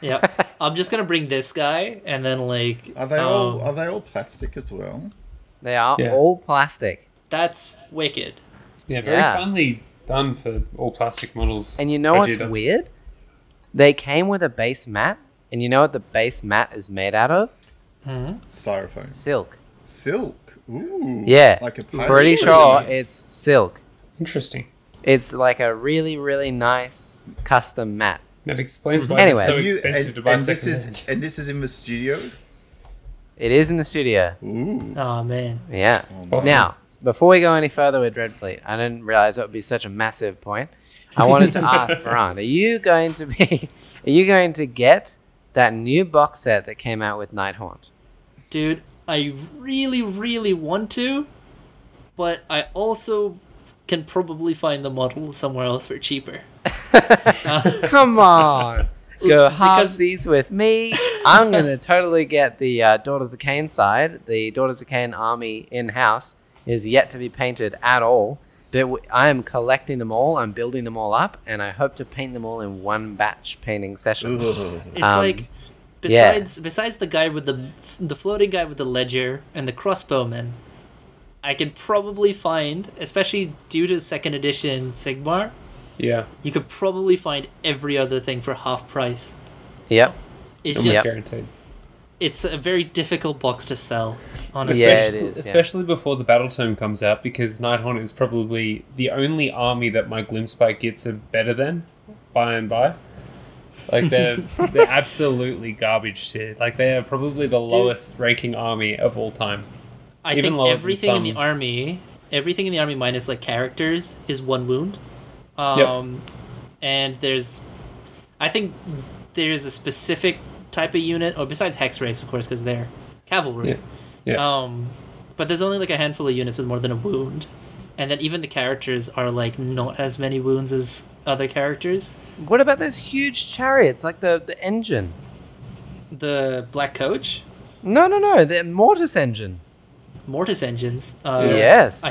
Yeah, I'm just gonna bring this guy, and then like are they all plastic as well? They are all plastic. That's wicked. Yeah, very finely done for all plastic models. And you know what's weird? They came with a base mat, and you know what the base mat is made out of? Styrofoam. Silk. Silk. Ooh. Yeah. Like a pirate. Pretty sure it's silk. Interesting. It's like a really, really nice custom mat. That explains why it's so expensive to buy. And this is in the studio? It is in the studio. Ooh. Oh, man. Yeah. Oh, man. Now, before we go any further with Dreadfleet, I didn't realize that would be such a massive point. I wanted to ask Farhan, are you going to get that new box set that came out with Nighthaunt? Dude, I really, really want to, but I also can probably find the model somewhere else for cheaper. Come on. Go halfsies with me. I'm going to totally get the Daughters of Khaine side. The Daughters of Khaine army in-house is yet to be painted at all. But I am collecting them all, I'm building them all up, and I hope to paint them all in one batch painting session. It's like, besides the guy with the floating guy with the ledger and the crossbowman, I could probably find, especially due to 2nd edition Sigmar, you could probably find every other thing for half price. Yep. It's just guaranteed. It's a very difficult box to sell, honestly. Yeah, it is. Especially before the battle tome comes out, because Nighthaunt is probably the only army that my Glimpspike gets are better than, by and by. Like, they're absolutely garbage tier. Like, they are probably the lowest ranking army of all time. I think everything in the army, minus, like, characters, is 1 wound. And there's... I think there's a specific... type of unit, or besides hex race, of course, because they're cavalry. But there's only like a handful of units with more than 1 wound, and then even the characters are like not as many wounds as other characters. What about those huge chariots, like the engine? The Black Coach? No, the Mortis engine. Mortis engines. Yes.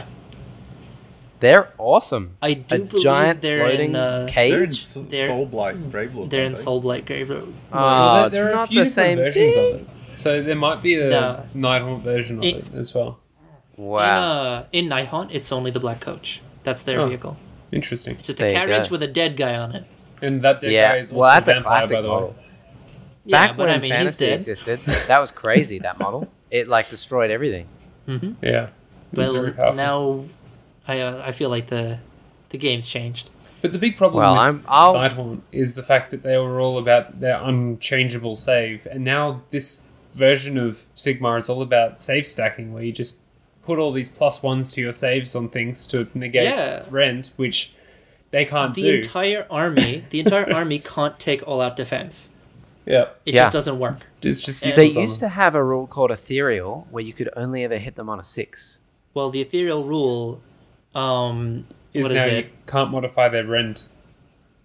They're awesome. I do believe giant they're in cage. They're in Soulblight Gravelord. They're in Soulblight Gravelord. Oh, there are a few versions of it. So there might be a Nighthaunt version of it as well. Wow. In Nighthaunt, it's only the Black Coach. That's their vehicle. Interesting. It's just a carriage with a dead guy on it. And that dead guy is also that's a classic model. Back when fantasy existed, that was crazy. That model, it like destroyed everything. Yeah. Well, now. I feel like the game's changed. But the big problem with Nighthaunt is the fact that they were all about their unchangeable save, and now this version of Sigmar is all about save stacking, where you just put all these +1s to your saves on things to negate rend, which they can't do. The entire army can't take all-out defense. Yeah, it just doesn't work. It's just they used to have a rule called Ethereal, where you could only ever hit them on a 6. Well, the Ethereal rule. You can't modify their rend.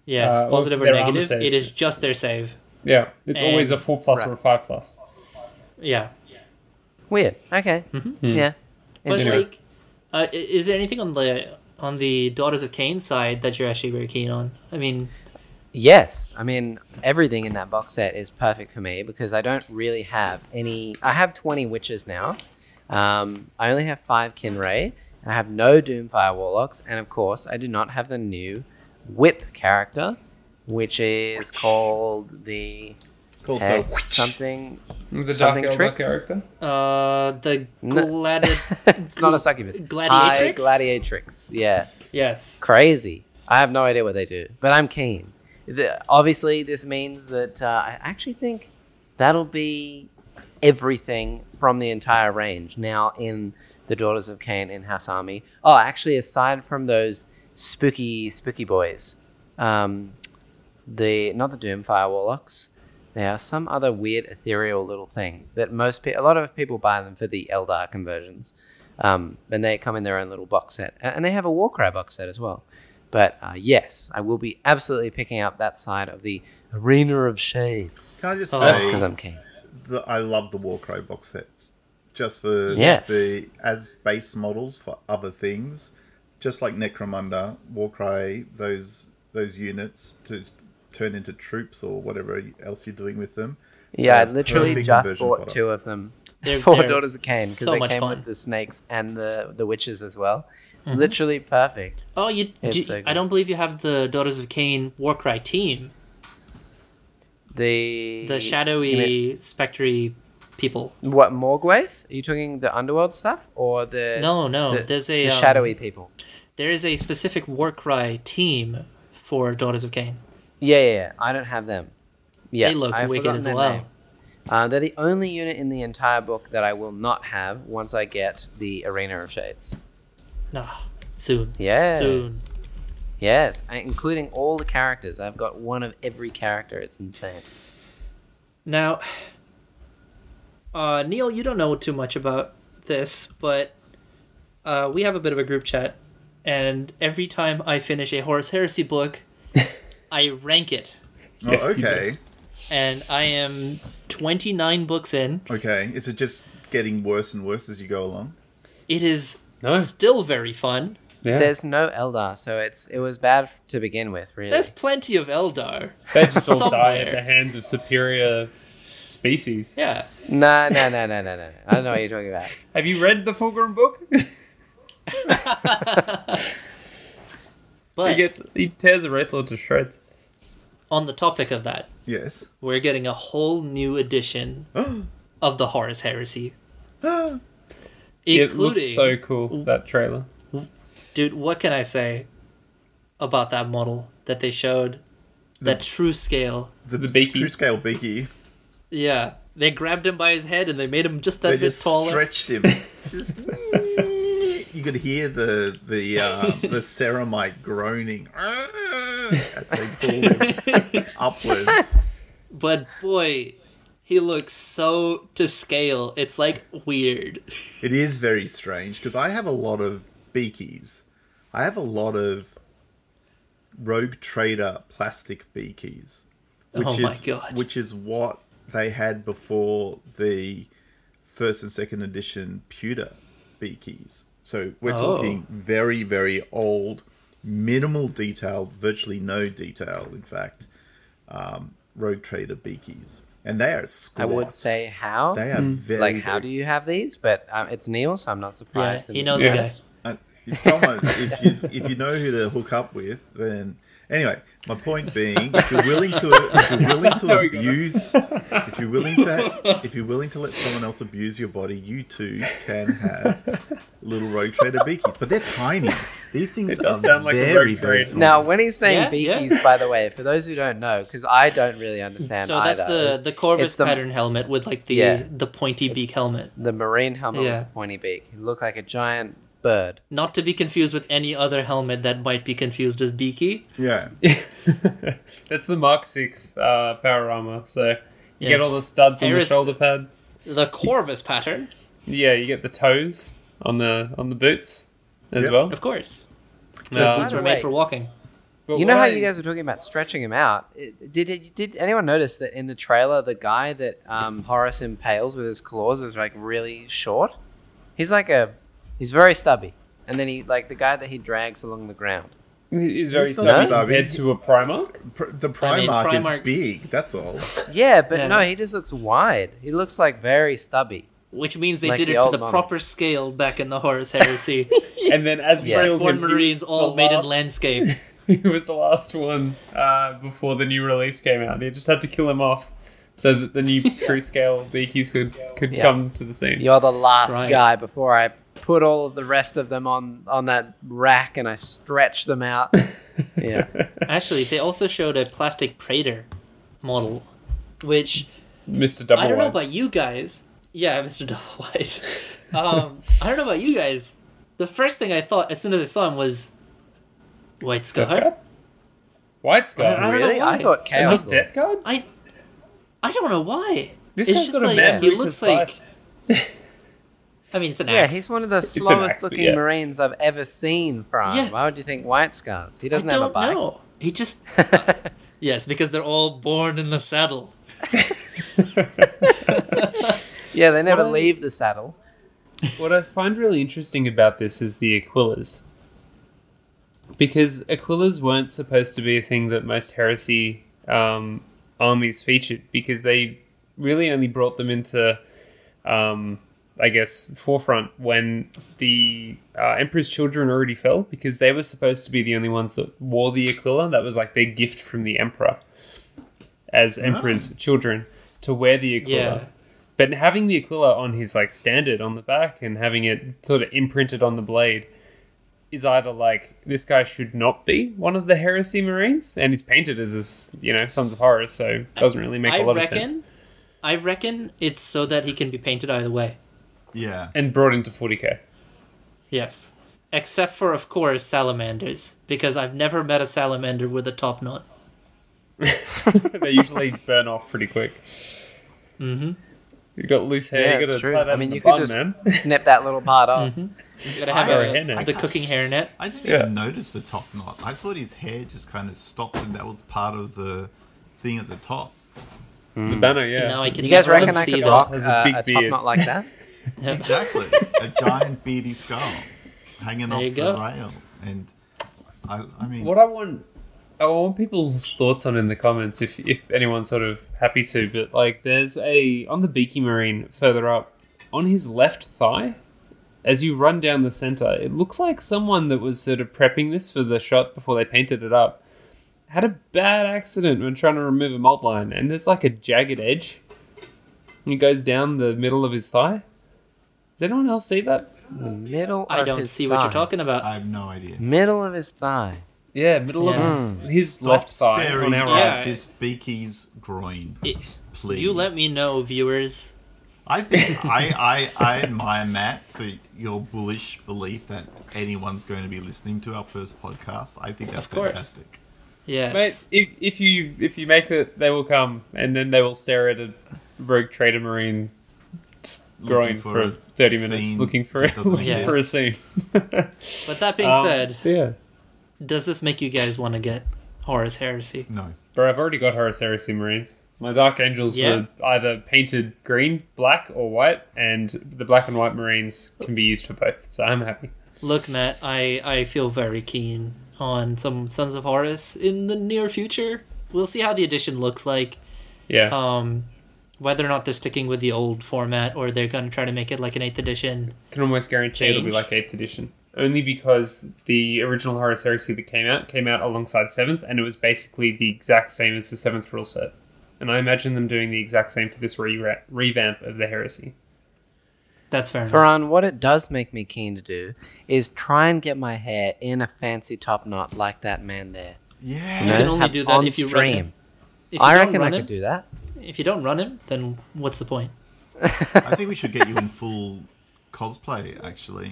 Yeah, positive or negative. It is just their save. Yeah, it's always a 4+ or a 5+. Yeah. Weird. Okay. Yeah. But like, is there anything on the Daughters of Khaine side that you're actually very keen on? I mean, yes. I mean, everything in that box set is perfect for me because I don't really have any. I have 20 witches now. I only have 5 Kinrae. I have no Doomfire Warlocks, and of course, I do not have the new Whip character, which is called the Dark Elder character. The it's not a succubus. Gladiatrix. Gladiatrix. Yeah. Yes. Crazy. I have no idea what they do, but I'm keen. obviously, this means that I actually think that'll be everything from the entire range now in the Daughters of Khaine in-house army. Oh, actually, aside from those spooky boys, not the Doomfire Warlocks. They are some other weird ethereal little thing that a lot of people buy them for the Eldar conversions, and they come in their own little box set, and they have a Warcry box set as well. But yes, I will be absolutely picking up that side of the Arena of Shades. Can I just say, because I'm Khaine, that I love the Warcry box sets, just for as base models for other things, just like Necromunda, Warcry, those units to turn into troops or whatever else you're doing with them. Yeah, I literally just bought two of them for Daughters of Khaine, because they came with the snakes and the witches as well. It's literally perfect. Oh, I don't believe you have the Daughters of Khaine Warcry team. The shadowy, spectre people. What, Morgwaith? Are you talking the Underworld stuff? Or the... No, there's a... The shadowy people. There is a specific Warcry team for Daughters of Khaine. Yeah. I don't have them. Yeah, they look wicked as well. They're the only unit in the entire book that I will not have once I get the Arena of Shades. Soon. Yeah. Soon. Yes, including all the characters. I've got one of every character. It's insane. Now, Neil, you don't know too much about this, but we have a bit of a group chat, and every time I finish a Horus Heresy book, I rank it. Yes, okay. And I am 29 books in. Okay. Is it just getting worse and worse as you go along? It is still very fun. Yeah. There's no Eldar, so it was bad to begin with, really. There's plenty of Eldar. They just all die at the hands of superior species. Yeah. No. I don't know what you're talking about. Have you read the Fulgrim book? But he tears a Wraith Lord to shreds. On the topic of that, yes, we're getting a whole new edition of the Horus Heresy. It looks so cool, that trailer. Dude, what can I say about that model that they showed? That true scale. The beaky. True scale beaky. Yeah. They grabbed him by his head and they made him just that bit taller. They stretched him. You could hear the ceramite groaning as they pulled him upwards. But boy, he looks so to scale. It's like weird. It is very strange, because I have a lot of beakies. I have a lot of Rogue Trader plastic beakies, which is what they had before the first and second edition pewter beakies. So we're talking very, very old, minimal detail, virtually no detail, in fact, Rogue Trader beakies. And they are squat. I would say how. They are very... Like, how do you have these? But it's Neil, so I'm not surprised. Yeah, he knows the guy. If you know who to hook up with, then anyway, my point being, if you're willing to let someone else abuse your body, you too can have little Rogue Trader beakies, but they're tiny. These things sound like very, very small. Now, when he's saying beakies, by the way, for those who don't know, because I don't really understand. So that's the Corvus pattern helmet with like the pointy beak helmet, the marine helmet with the pointy beak. It looked like a giant bird, not to be confused with any other helmet that might be confused as beaky. Yeah. That's the Mark 6 power armor, so you get all the studs on the shoulder pad, the Corvus pattern. Yeah, you get the toes on the boots as well, of course, because boots were made for walking. But you know how you guys were talking about stretching him out, did anyone notice that in the trailer the guy that Horus impales with his claws is like really short? He's very stubby, and then the guy that he drags along the ground. He's very stubby compared to a Primarch. The Primarch is big. That's all. Yeah, but no, he just looks wide. He looks like very stubby, which means they did it to the proper scale back in the Horus Heresy. And then as Freeborn Marines, all made in landscape. He was the last one before the new release came out. They just had to kill him off, so that the new true scale beakies could come to the scene. You're the last guy before I put all of the rest of them on that rack, and I stretch them out. Yeah. Actually, they also showed a plastic Praetor model, which... Mr. Double White. I don't know about you guys. Yeah, Mr. Double White. I don't know about you guys. The first thing I thought as soon as I saw him was... White Scar? White Scar? Really? I thought Chaos Death Guard? I don't know why. This it's just got like, a he looks like... I mean, it's an axe. Yeah, he's one of the slowest looking Marines I've ever seen, Fran. Yeah. Why would you think White Scars? He doesn't have a bike. I don't know. He just... yes, because they're all born in the saddle. yeah, they never leave the saddle. What I find really interesting about this is the Aquilas. Because Aquilas weren't supposed to be a thing that most Heresy armies featured, because they really only brought them into... I guess, forefront when the Emperor's Children already fell, because they were supposed to be the only ones that wore the Aquila. That was like their gift from the Emperor as Emperor's Children, to wear the Aquila. Yeah. But having the Aquila on his like standard on the back and having it sort of imprinted on the blade is either like, this guy should not be one of the Heresy Marines, and he's painted as this, you know, Sons of Horus, so it doesn't really make a lot of sense. I reckon it's so that he can be painted either way. Yeah. And brought into 40k. Yes. Except for, of course, salamanders. Because I've never met a salamander with a top knot. They usually burn off pretty quick. Mm-hmm. You got loose hair, you gotta tie that in the bun, man. Snap that little part off. Mm-hmm. You gotta have the cooking hairnet. I didn't even notice the top knot. I thought his hair just kind of stopped and that was part of the thing at the top. Mm. The banner, yeah. Now I can you guys reckon I could rock a top knot like that? Yep. Exactly, a giant beady skull hanging there off the rail, and I mean, what I want people's thoughts on in the comments if anyone's sort of happy to. But like, there's on the Beaky Marine further up on his left thigh, as you run down the center, it looks like someone that was sort of prepping this for the shot before they painted it up had a bad accident when trying to remove a mold line, and there's like a jagged edge, and it goes down the middle of his thigh. Does anyone else see that? The middle of his thigh. I don't see what you're talking about. I have no idea. Middle of his thigh. Yeah, middle of his left thigh. Staring at this Beaky's groin, please. You let me know, viewers. I think I admire Matt for your bullish belief that anyone's going to be listening to our first podcast. I think that's fantastic. Yes. Mate, if you make it, they will come, and then they will stare at a Rogue Trader Marine growing for 30 minutes looking for a scene. But that being said, does this make you guys want to get Horus Heresy? No. Bro, I've already got Horus Heresy Marines. My Dark Angels were either painted green, black, or white, and the black and white Marines can be used for both, so I'm happy. Look, Matt, I feel very keen on some Sons of Horus in the near future. We'll see how the edition looks like. Yeah. Whether or not they're sticking with the old format or they're going to try to make it like an 8th edition. I can almost guarantee it'll be like 8th edition. Only because the original Horus Heresy that came out alongside 7th, and it was basically the exact same as the 7th rule set. And I imagine them doing the exact same for this revamp of the Heresy. That's fair enough. Faran, what it does make me keen to do is try and get my hair in a fancy top knot like that man there. Yeah. You can only do that if you run him. I reckon I could do that. If you don't run him, then what's the point? I think we should get you in full cosplay, actually.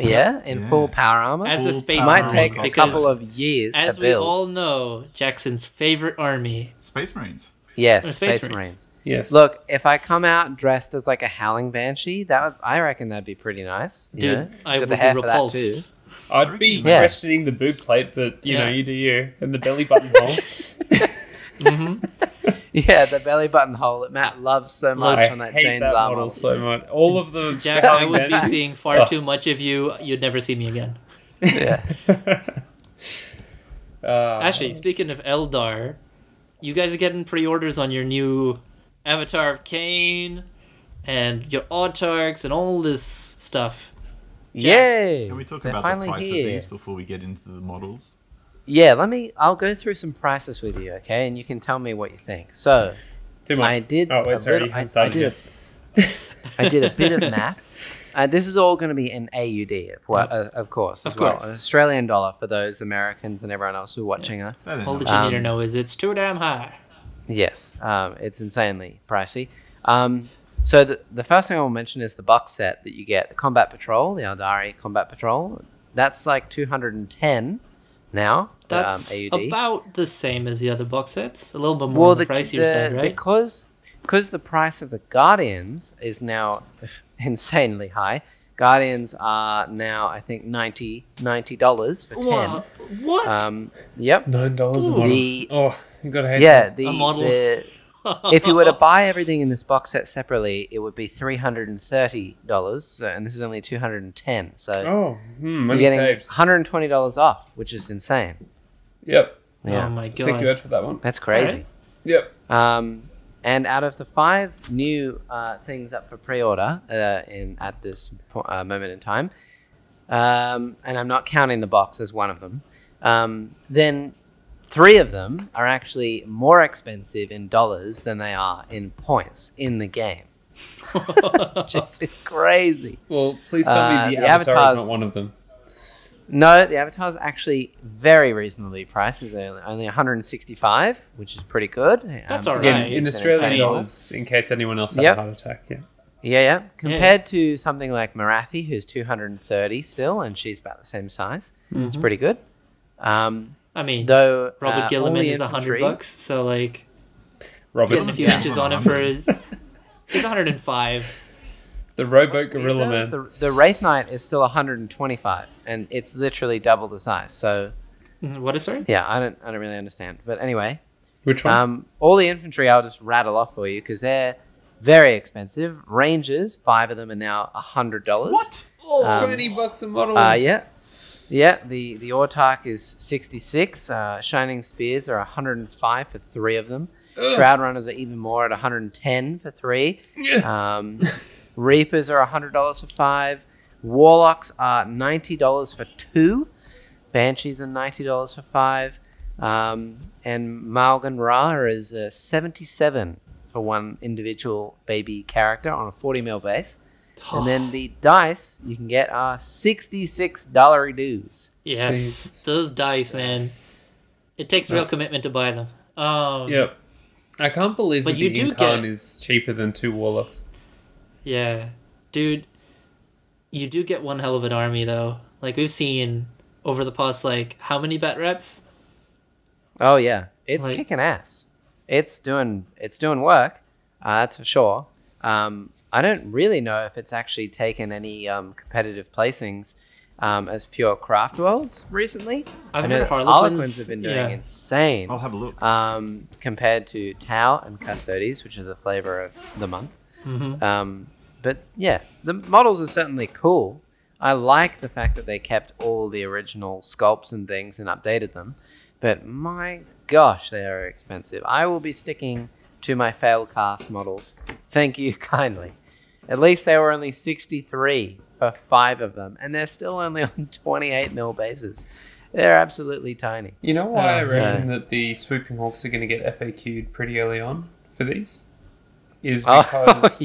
Yeah, in full power armor. As a space marine. Might take a couple of years to build. As we all know, Jackson's favorite army. Space Marines. Yes, Space Marines. Yes. Look, if I come out dressed as like a Howling Banshee, I reckon that'd be pretty nice. Dude, you know? I would be repulsed. I'd be questioning the boot plate, but you know, you do you. And the belly button hole. Mm-hmm. Yeah, the belly button hole that Matt loves so much on that Jane's armor. So much. All of the Jack, I would be seeing far too much of you. You'd never see me again. Yeah. Actually, speaking of Eldar, you guys are getting pre-orders on your new Avatar of Khaine and your Autarchs and all this stuff. Yay! Can we talk about the price of these before we get into the models? Yeah, I'll go through some prices with you, okay? And you can tell me what you think. So, I did a bit of math. This is all going to be in AUD, of course. An Australian dollar for those Americans and everyone else who are watching us. All that you need to know is it's too damn high. Yes, it's insanely pricey. So the first thing I will mention is the box set that you get, the Combat Patrol, the Eldari Combat Patrol. That's like 210 now. That's AUD. About the same as the other box sets. A little bit more on the price you said, right? Because the price of the Guardians is now insanely high. Guardians are now, I think, $90 for 10. What? Yep. $9 a model. You got to hate a model. If you were to buy everything in this box set separately, it would be $330, and this is only $210. So you're getting $120 off, which is insane. Yep. Yeah. Oh my god. Thank you for that one. That's crazy. Right. Yep. And out of the 5 new things up for pre-order at this moment in time, and I'm not counting the box as one of them, then 3 of them are actually more expensive in dollars than they are in points in the game. Just, it's crazy. Well, please tell me the Avatar is not one of them. No, the Avatar is actually very reasonably priced. It's only 165, which is pretty good. That's all right. In Australian dollars, in case anyone else had a heart attack. Yeah, yeah, yeah. Compared to something like Marathi, who's 230 still, and she's about the same size. Mm-hmm. It's pretty good. I mean, though Robert Gilliman is $100, so like, getting a few inches on him for his, he's 105. The Rowboat Gorilla Man. The Wraith Knight is still 125, and it's literally double the size. So, what is it? Yeah, I don't really understand. But anyway, which one? All the infantry I'll just rattle off for you because they're very expensive. Rangers, 5 of them are now $100. What? Oh, $20 a model. Yeah, yeah. The Autarch is 66. Shining Spears are 105 for 3 of them. Ugh. Shroud Runners are even more at 110 for 3. Yeah. Reapers are $100 for 5. Warlocks are $90 for 2. Banshees are $90 for 5. And Malgan Ra is 77 for 1 individual baby character on a 40mm base. And then the dice you can get are $66 dues. Yes, those dice, man. It takes real commitment to buy them. Yep. I can't believe that the Incarn is cheaper than 2 Warlocks. Yeah, dude, you do get one hell of an army, though. Like, we've seen over the past, like, how many bat reps? Oh, yeah. It's like, kicking ass. It's doing work, that's for sure. I don't really know if it's actually taken any competitive placings as pure craft worlds recently. I know Harlequins have been doing insane. I'll have a look. Compared to Tau and Custodes, which is the flavor of the month. Mm-hmm. But yeah, the models are certainly cool. I like the fact that they kept all the original sculpts and things and updated them. But my gosh, they are expensive. I will be sticking to my fail cast models. Thank you kindly. At least they were only 63 for 5 of them. And they're still only on 28mm bases. They're absolutely tiny. You know why I reckon that the Swooping Hawks are going to get FAQ'd pretty early on for these? Is because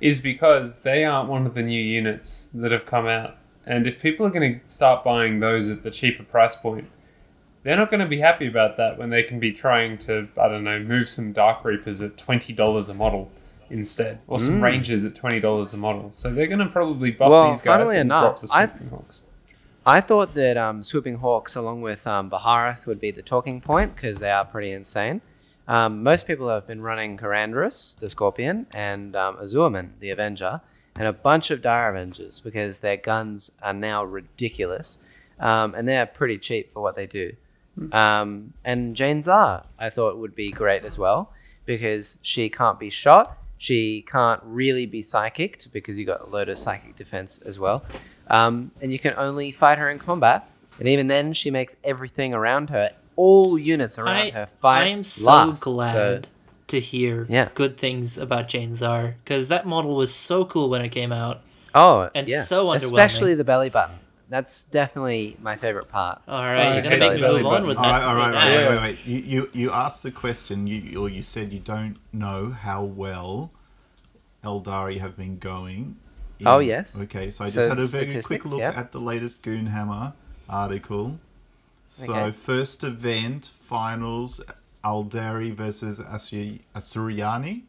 is because they aren't one of the new units that have come out. And if people are going to start buying those at the cheaper price point, they're not going to be happy about that when they can be trying to, I don't know, move some Dark Reapers at $20 a model instead, or some Rangers at $20 a model. So they're going to probably buff these guys and drop the Swooping Hawks. I thought that Swooping Hawks, along with Baharath, would be the talking point because they are pretty insane. Most people have been running Karandorus, the Scorpion, and Azurman, the Avenger, and a bunch of Dire Avengers because their guns are now ridiculous, and they're pretty cheap for what they do. And Jane Zarr, I thought, would be great as well because she can't be shot, she can't really be psychicked because you got a load of psychic defense as well, and you can only fight her in combat, and even then she makes everything around her. All units around her fight. I'm so glad to hear good things about Jane Zarr because that model was so cool when it came out. Oh, and so underwhelming. Especially the belly button. That's definitely my favorite part. All right, you're gonna make me move on with that. All right, wait. You asked the question. You said you don't know how well Eldari have been going in. Oh, yes. Okay, so I just had a very quick look at the latest Goonhammer article. So, first event, finals, Aldari versus Asuriani.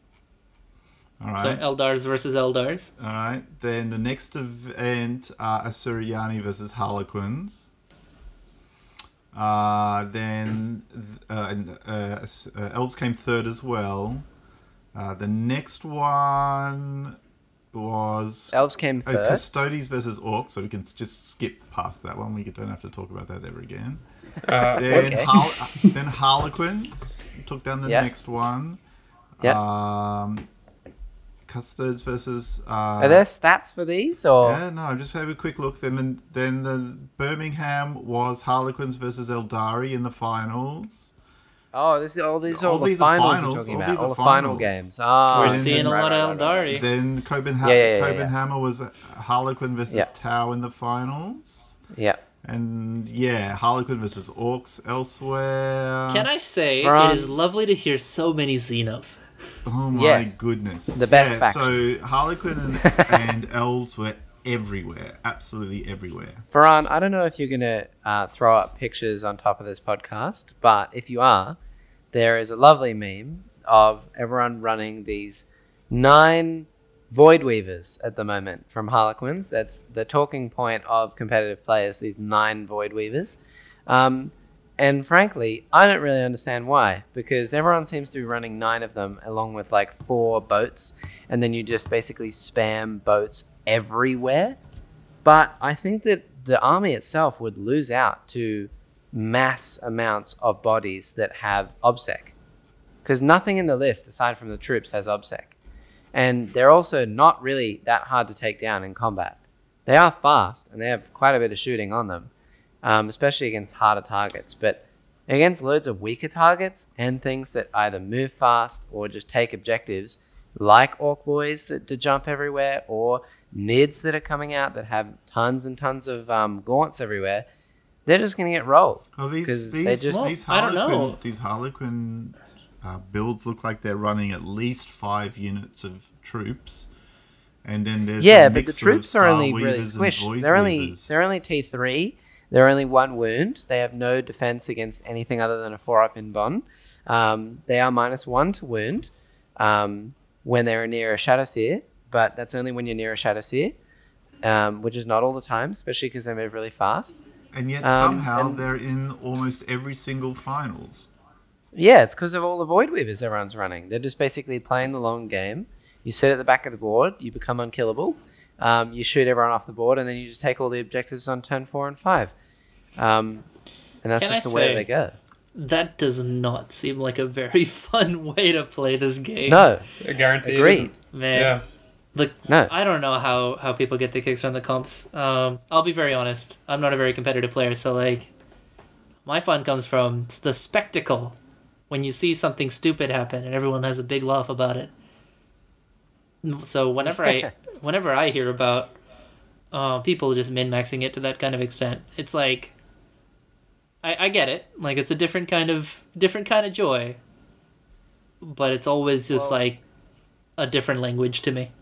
All right. So, Eldars versus Eldars. All right. Then the next event, Asuriani versus Harlequins. Then Elves came third as well. The next one was... Elves came third. Custodes versus Orcs, so we can just skip past that one. We don't have to talk about that ever again. Then Harlequins took down the next one. Yeah. Custodes versus... are there stats for these? Or? Yeah, no, just have a quick look. Then the Birmingham was Harlequins versus Eldari in the finals. Oh, this is all the finals you're talking about. All the final games. Oh, we're seeing a lot of Eldari. Then Copenhagen was Harlequin versus Tau in the finals. Yeah. And yeah, Harlequin versus Orcs elsewhere. Can I say it is lovely to hear so many Xenos? Oh my goodness. The best fact. So Harlequin and Elves were everywhere, absolutely everywhere. Farhan, I don't know if you're going to throw up pictures on top of this podcast, but if you are, there is a lovely meme of everyone running these 9 Void Weavers at the moment from Harlequins. That's the talking point of competitive players, these 9 Void Weavers. And frankly, I don't really understand why, because everyone seems to be running 9 of them along with like 4 boats, and then you just basically spam boats everywhere. But I think that the army itself would lose out to mass amounts of bodies that have OBSEC, because nothing in the list aside from the troops has OBSEC, and they're also not really that hard to take down in combat. They are fast and they have quite a bit of shooting on them. Especially against harder targets, but against loads of weaker targets and things that either move fast or just take objectives, like Orc Boys that jump everywhere, or Nids that are coming out that have tons and tons of gaunts everywhere, they're just going to get rolled. Oh, these Harlequin builds look like they're running at least 5 units of troops. And then there's but the troops are only really squished. They're only T3. They're only 1 wound. They have no defense against anything other than a 4-up in Bonn. They are -1 to wound when they're near a Shadowseer, but that's only when you're near a Shadowseer, which is not all the time, especially because they move really fast. And yet somehow they're in almost every single finals. Yeah, it's because of all the Void Weavers everyone's running. They're just basically playing the long game. You sit at the back of the board, you become unkillable. You shoot everyone off the board, and then you just take all the objectives on turn 4 and 5. And that's just the way they go. That does not seem like a very fun way to play this game. No. I guarantee it isn't. Man. Yeah. Look, I don't know how people get the kicks from the comps. I'll be very honest. I'm not a very competitive player, so like, my fun comes from the spectacle when you see something stupid happen and everyone has a big laugh about it. So whenever I hear about people just min-maxing it to that kind of extent, it's like, I get it. Like, it's a different kind of joy, but it's always just like a different language to me.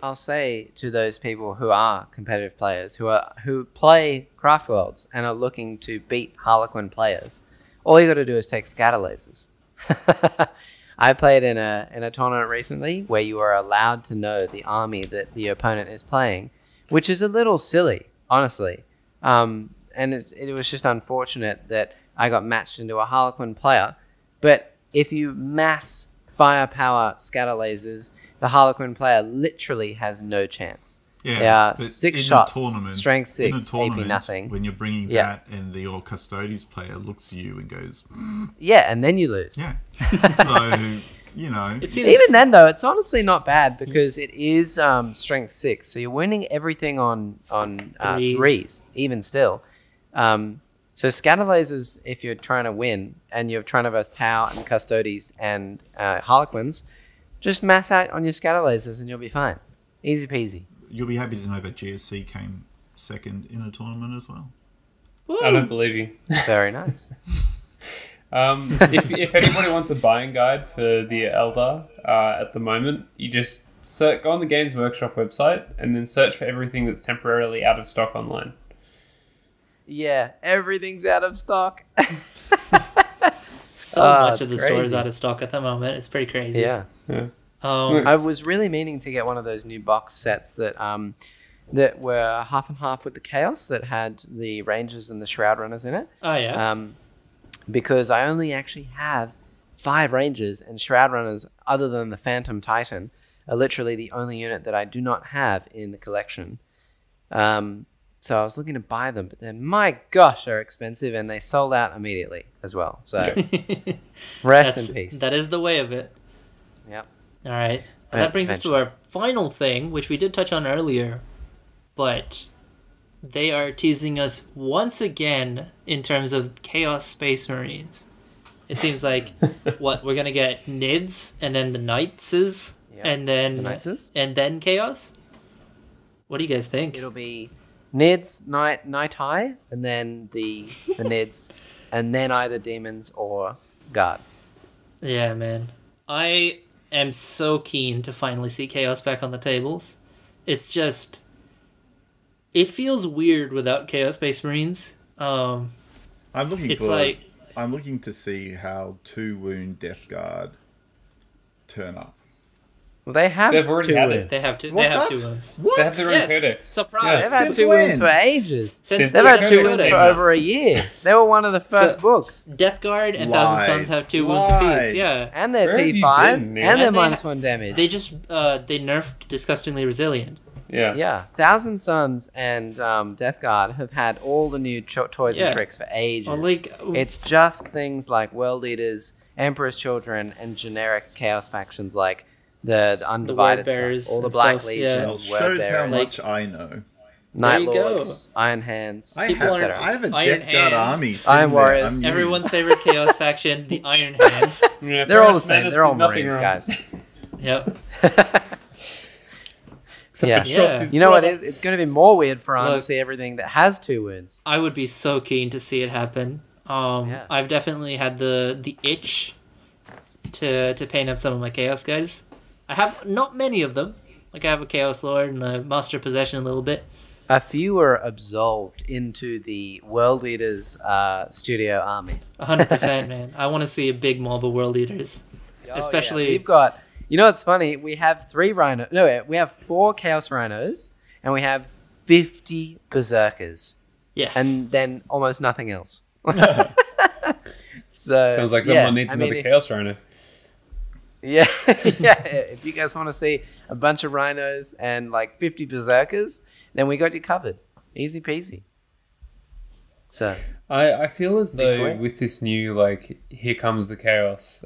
I'll say to those people who are competitive players who play Craft Worlds and are looking to beat Harlequin players, all you got to do is take scatter lasers. I played in a tournament recently where you are allowed to know the army that the opponent is playing, which is a little silly, honestly. And it was just unfortunate that I got matched into a Harlequin player. But if you mass firepower scatter lasers, the Harlequin player literally has no chance. Yeah, they are 6 shots, strength 6, AP nothing. When you're bringing that and your Custodes player looks at you and goes... Yeah, and then you lose. Yeah. So, you know... Even then, though, it's honestly not bad because it is strength 6. So you're winning everything on 3s, even still. So scatter lasers, if you're trying to win, and you're trying to verse Tau and Custodes and Harlequins, just mass out on your scatter lasers and you'll be fine. Easy peasy. You'll be happy to know that GSC came 2nd in a tournament as well. Woo. I don't believe you. Very nice. If anybody wants a buying guide for the Eldar at the moment, you just So go on the Games Workshop website and then search for everything that's temporarily out of stock online. Yeah, everything's out of stock. So much of the store is out of stock at the moment. It's pretty crazy. Yeah. I was really meaning to get one of those new box sets that that were half and half with the Chaos, that had the Rangers and the Shroud Runners in it. Oh, yeah. Because I only actually have 5 Rangers, and Shroud Runners, other than the Phantom Titan, are literally the only unit that I do not have in the collection. So I was looking to buy them, but then, my gosh, they're expensive, and they sold out immediately as well. So rest in peace. That is the way of it. Yep. All right. Well, that brings us to our final thing, which we did touch on earlier, but they are teasing us once again in terms of Chaos Space Marines. It seems like we're gonna get Nids, and then the Knightses, and then Chaos. What do you guys think? It'll be Nids, Nighthigh, and then the Nids, and then either Demons or Guard. Yeah, man, I am so keen to finally see Chaos back on the tables. It's just, it feels weird without Chaos Space Marines. I'm looking to see how 2-wound Death Guard turn up. Well, they've already had wounds. They have two. What, they have two wounds. What? They have their own codex. Surprise! Yeah. They've had two wounds for ages. They've had two wounds for over a year. They were one of the first books. Death Guard and Thousand Sons have 2 wounds apiece. Yeah, and they're T5 and they're -1 damage. They just they nerfed Disgustingly Resilient. Yeah. Yeah. Thousand Sons and Death Guard have had all the new toys and tricks for ages. Well, like, it's just things like World Eaters, Emperor's Children, and generic Chaos factions like the Undivided stuff, all the Black Legion, well, shows how much I know. Night Lords, Iron Hands, I have a Death Guard army. Iron Warriors, everyone's favorite Chaos faction, the Iron Hands. Yeah, they're all the same. They're all Marines, guys. Yep. Yeah, yeah. You know what it is? It's going to be more weird for us to see everything that has 2 wounds. I would be so keen to see it happen. I've definitely had the itch to paint up some of my Chaos guys. I have not many of them. Like, I have a Chaos Lord and a Master of Possession a little bit. A few were absolved into the World Eaters studio army. 100%, man. I want to see a big mob of World Eaters. Oh, especially... We've got... You know, it's funny. We have 3 rhinos. No, we have 4 Chaos Rhinos, and we have 50 Berserkers. Yes, and then almost nothing else. No. So sounds like someone needs another Chaos Rhino. Yeah, yeah. If you guys want to see a bunch of rhinos and like 50 Berserkers, then we got you covered. Easy peasy. So I feel as though with this new here comes the Chaos.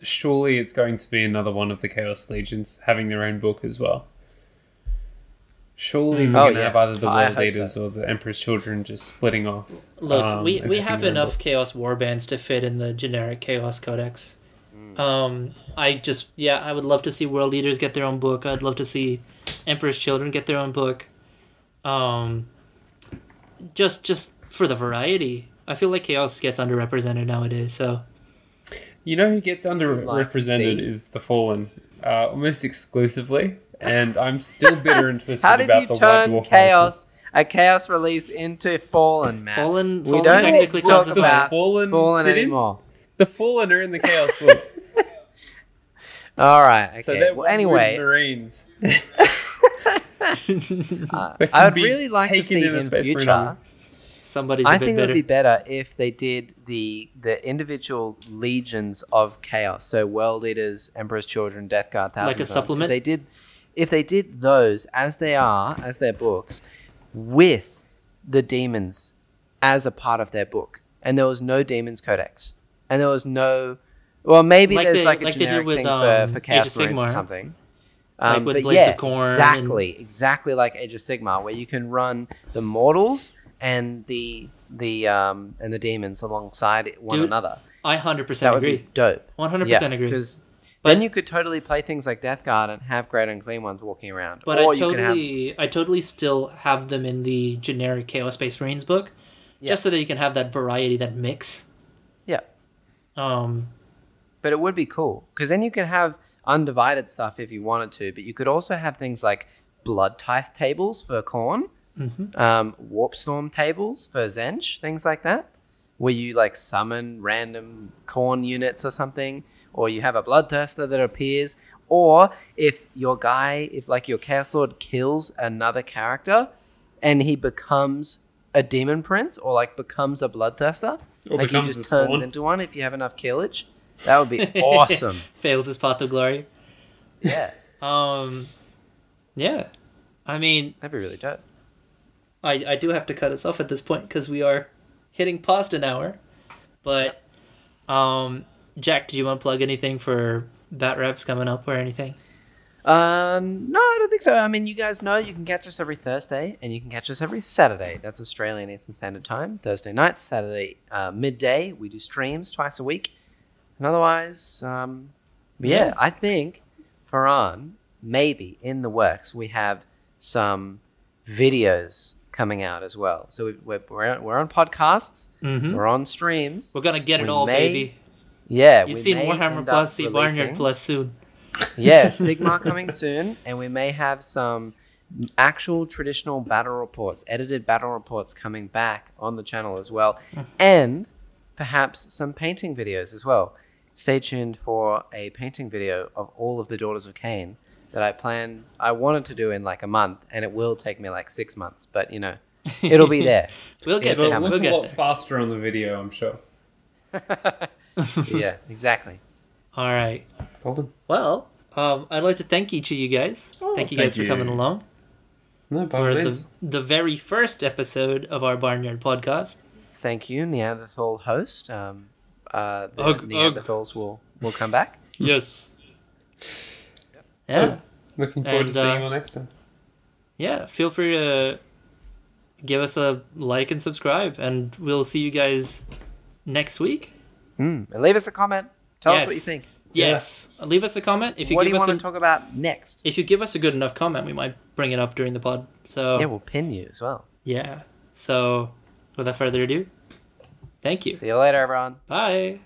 Surely it's going to be another one of the Chaos Legions having their own book as well. Surely we're going to have either the World Eaters or the Emperor's Children just splitting off. Look, we have enough Chaos warbands to fit in the generic Chaos Codex. I would love to see World Eaters get their own book. I'd love to see Emperor's Children get their own book. Just for the variety. I feel like Chaos gets underrepresented nowadays, so... You know who gets underrepresented is the Fallen, almost exclusively, and I'm still bitter and twisted about the White Dwarf. How did you turn a Chaos release into Fallen, Matt? Fallen we don't technically talk about Fallen anymore. The Fallen are in the Chaos book. All right. Okay. So they're Marines. I would really like to see in the future. I think it would be better if they did the individual legions of Chaos, so World Eaters, Emperor's Children, Death Guard, Thousand Sons. Like a supplement. If they did those as they are, as their books, with the Demons as a part of their book, and there was no Demons Codex, and there was no, well, maybe like there's like a generic thing for Chaos Marines or something. Like with Blades of Khorne, exactly like Age of Sigmar, where you can run the Mortals and the Demons alongside one another. I 100% agree. That would be dope. 100% agree. Because then you could totally play things like Death Guard and have great and clean ones walking around. But I totally still have them in the generic Chaos Space Marines book, just so that you can have that variety, that mix. Yeah. But it would be cool because then you can have undivided stuff if you wanted to, but you could also have things like blood tithe tables for Khorne, warp storm tables for Zench, things like that, where you like summon random Khorne units or something, or you have a bloodthirster that appears, or if your guy, if like your Chaos Lord kills another character and he becomes a demon prince or like becomes a bloodthirster, or like he just turns into one if you have enough killage. That would be awesome. Fails his path to glory. Yeah. Yeah. I mean, that'd be really dope. I do have to cut us off at this point because we are hitting past an hour. But Jack, do you want to plug anything for Bat Reps coming up or anything? No, I don't think so. I mean, you guys know you can catch us every Thursday and you can catch us every Saturday. That's Australian Eastern Standard Time. Thursday nights, Saturday midday. We do streams twice a week. And otherwise, yeah, I think Farhan, maybe in the works, we have some videos coming out as well. So we're on podcasts, we're on streams. We're gonna get it all, baby. Yeah, you've seen Warhammer Plus, see Barnyard Plus soon. Yeah, Sigmar coming soon, and we may have some actual traditional battle reports, edited battle reports coming back on the channel as well, and perhaps some painting videos as well. Stay tuned for a painting video of all of the Daughters of Khaine that I wanted to do in like a month, and it will take me like 6 months, but you know, it'll be there. we'll get there. Faster on the video, I'm sure. Yeah, exactly. All right. Well, I'd like to thank each of you guys. Thank you guys for coming along. No, for the very first episode of our Barnyard podcast. Thank you, Neanderthal host. The Neanderthals will come back. Yes. Yeah. Looking forward to seeing you all next time. Yeah, feel free to give us a like and subscribe, and we'll see you guys next week. And leave us a comment. Tell us what you think. Yes. Yeah. Leave us a comment. What do you want to talk about next? If you give us a good enough comment, we might bring it up during the pod. So yeah, we'll pin you as well. Yeah. So without further ado, thank you. See you later, everyone. Bye.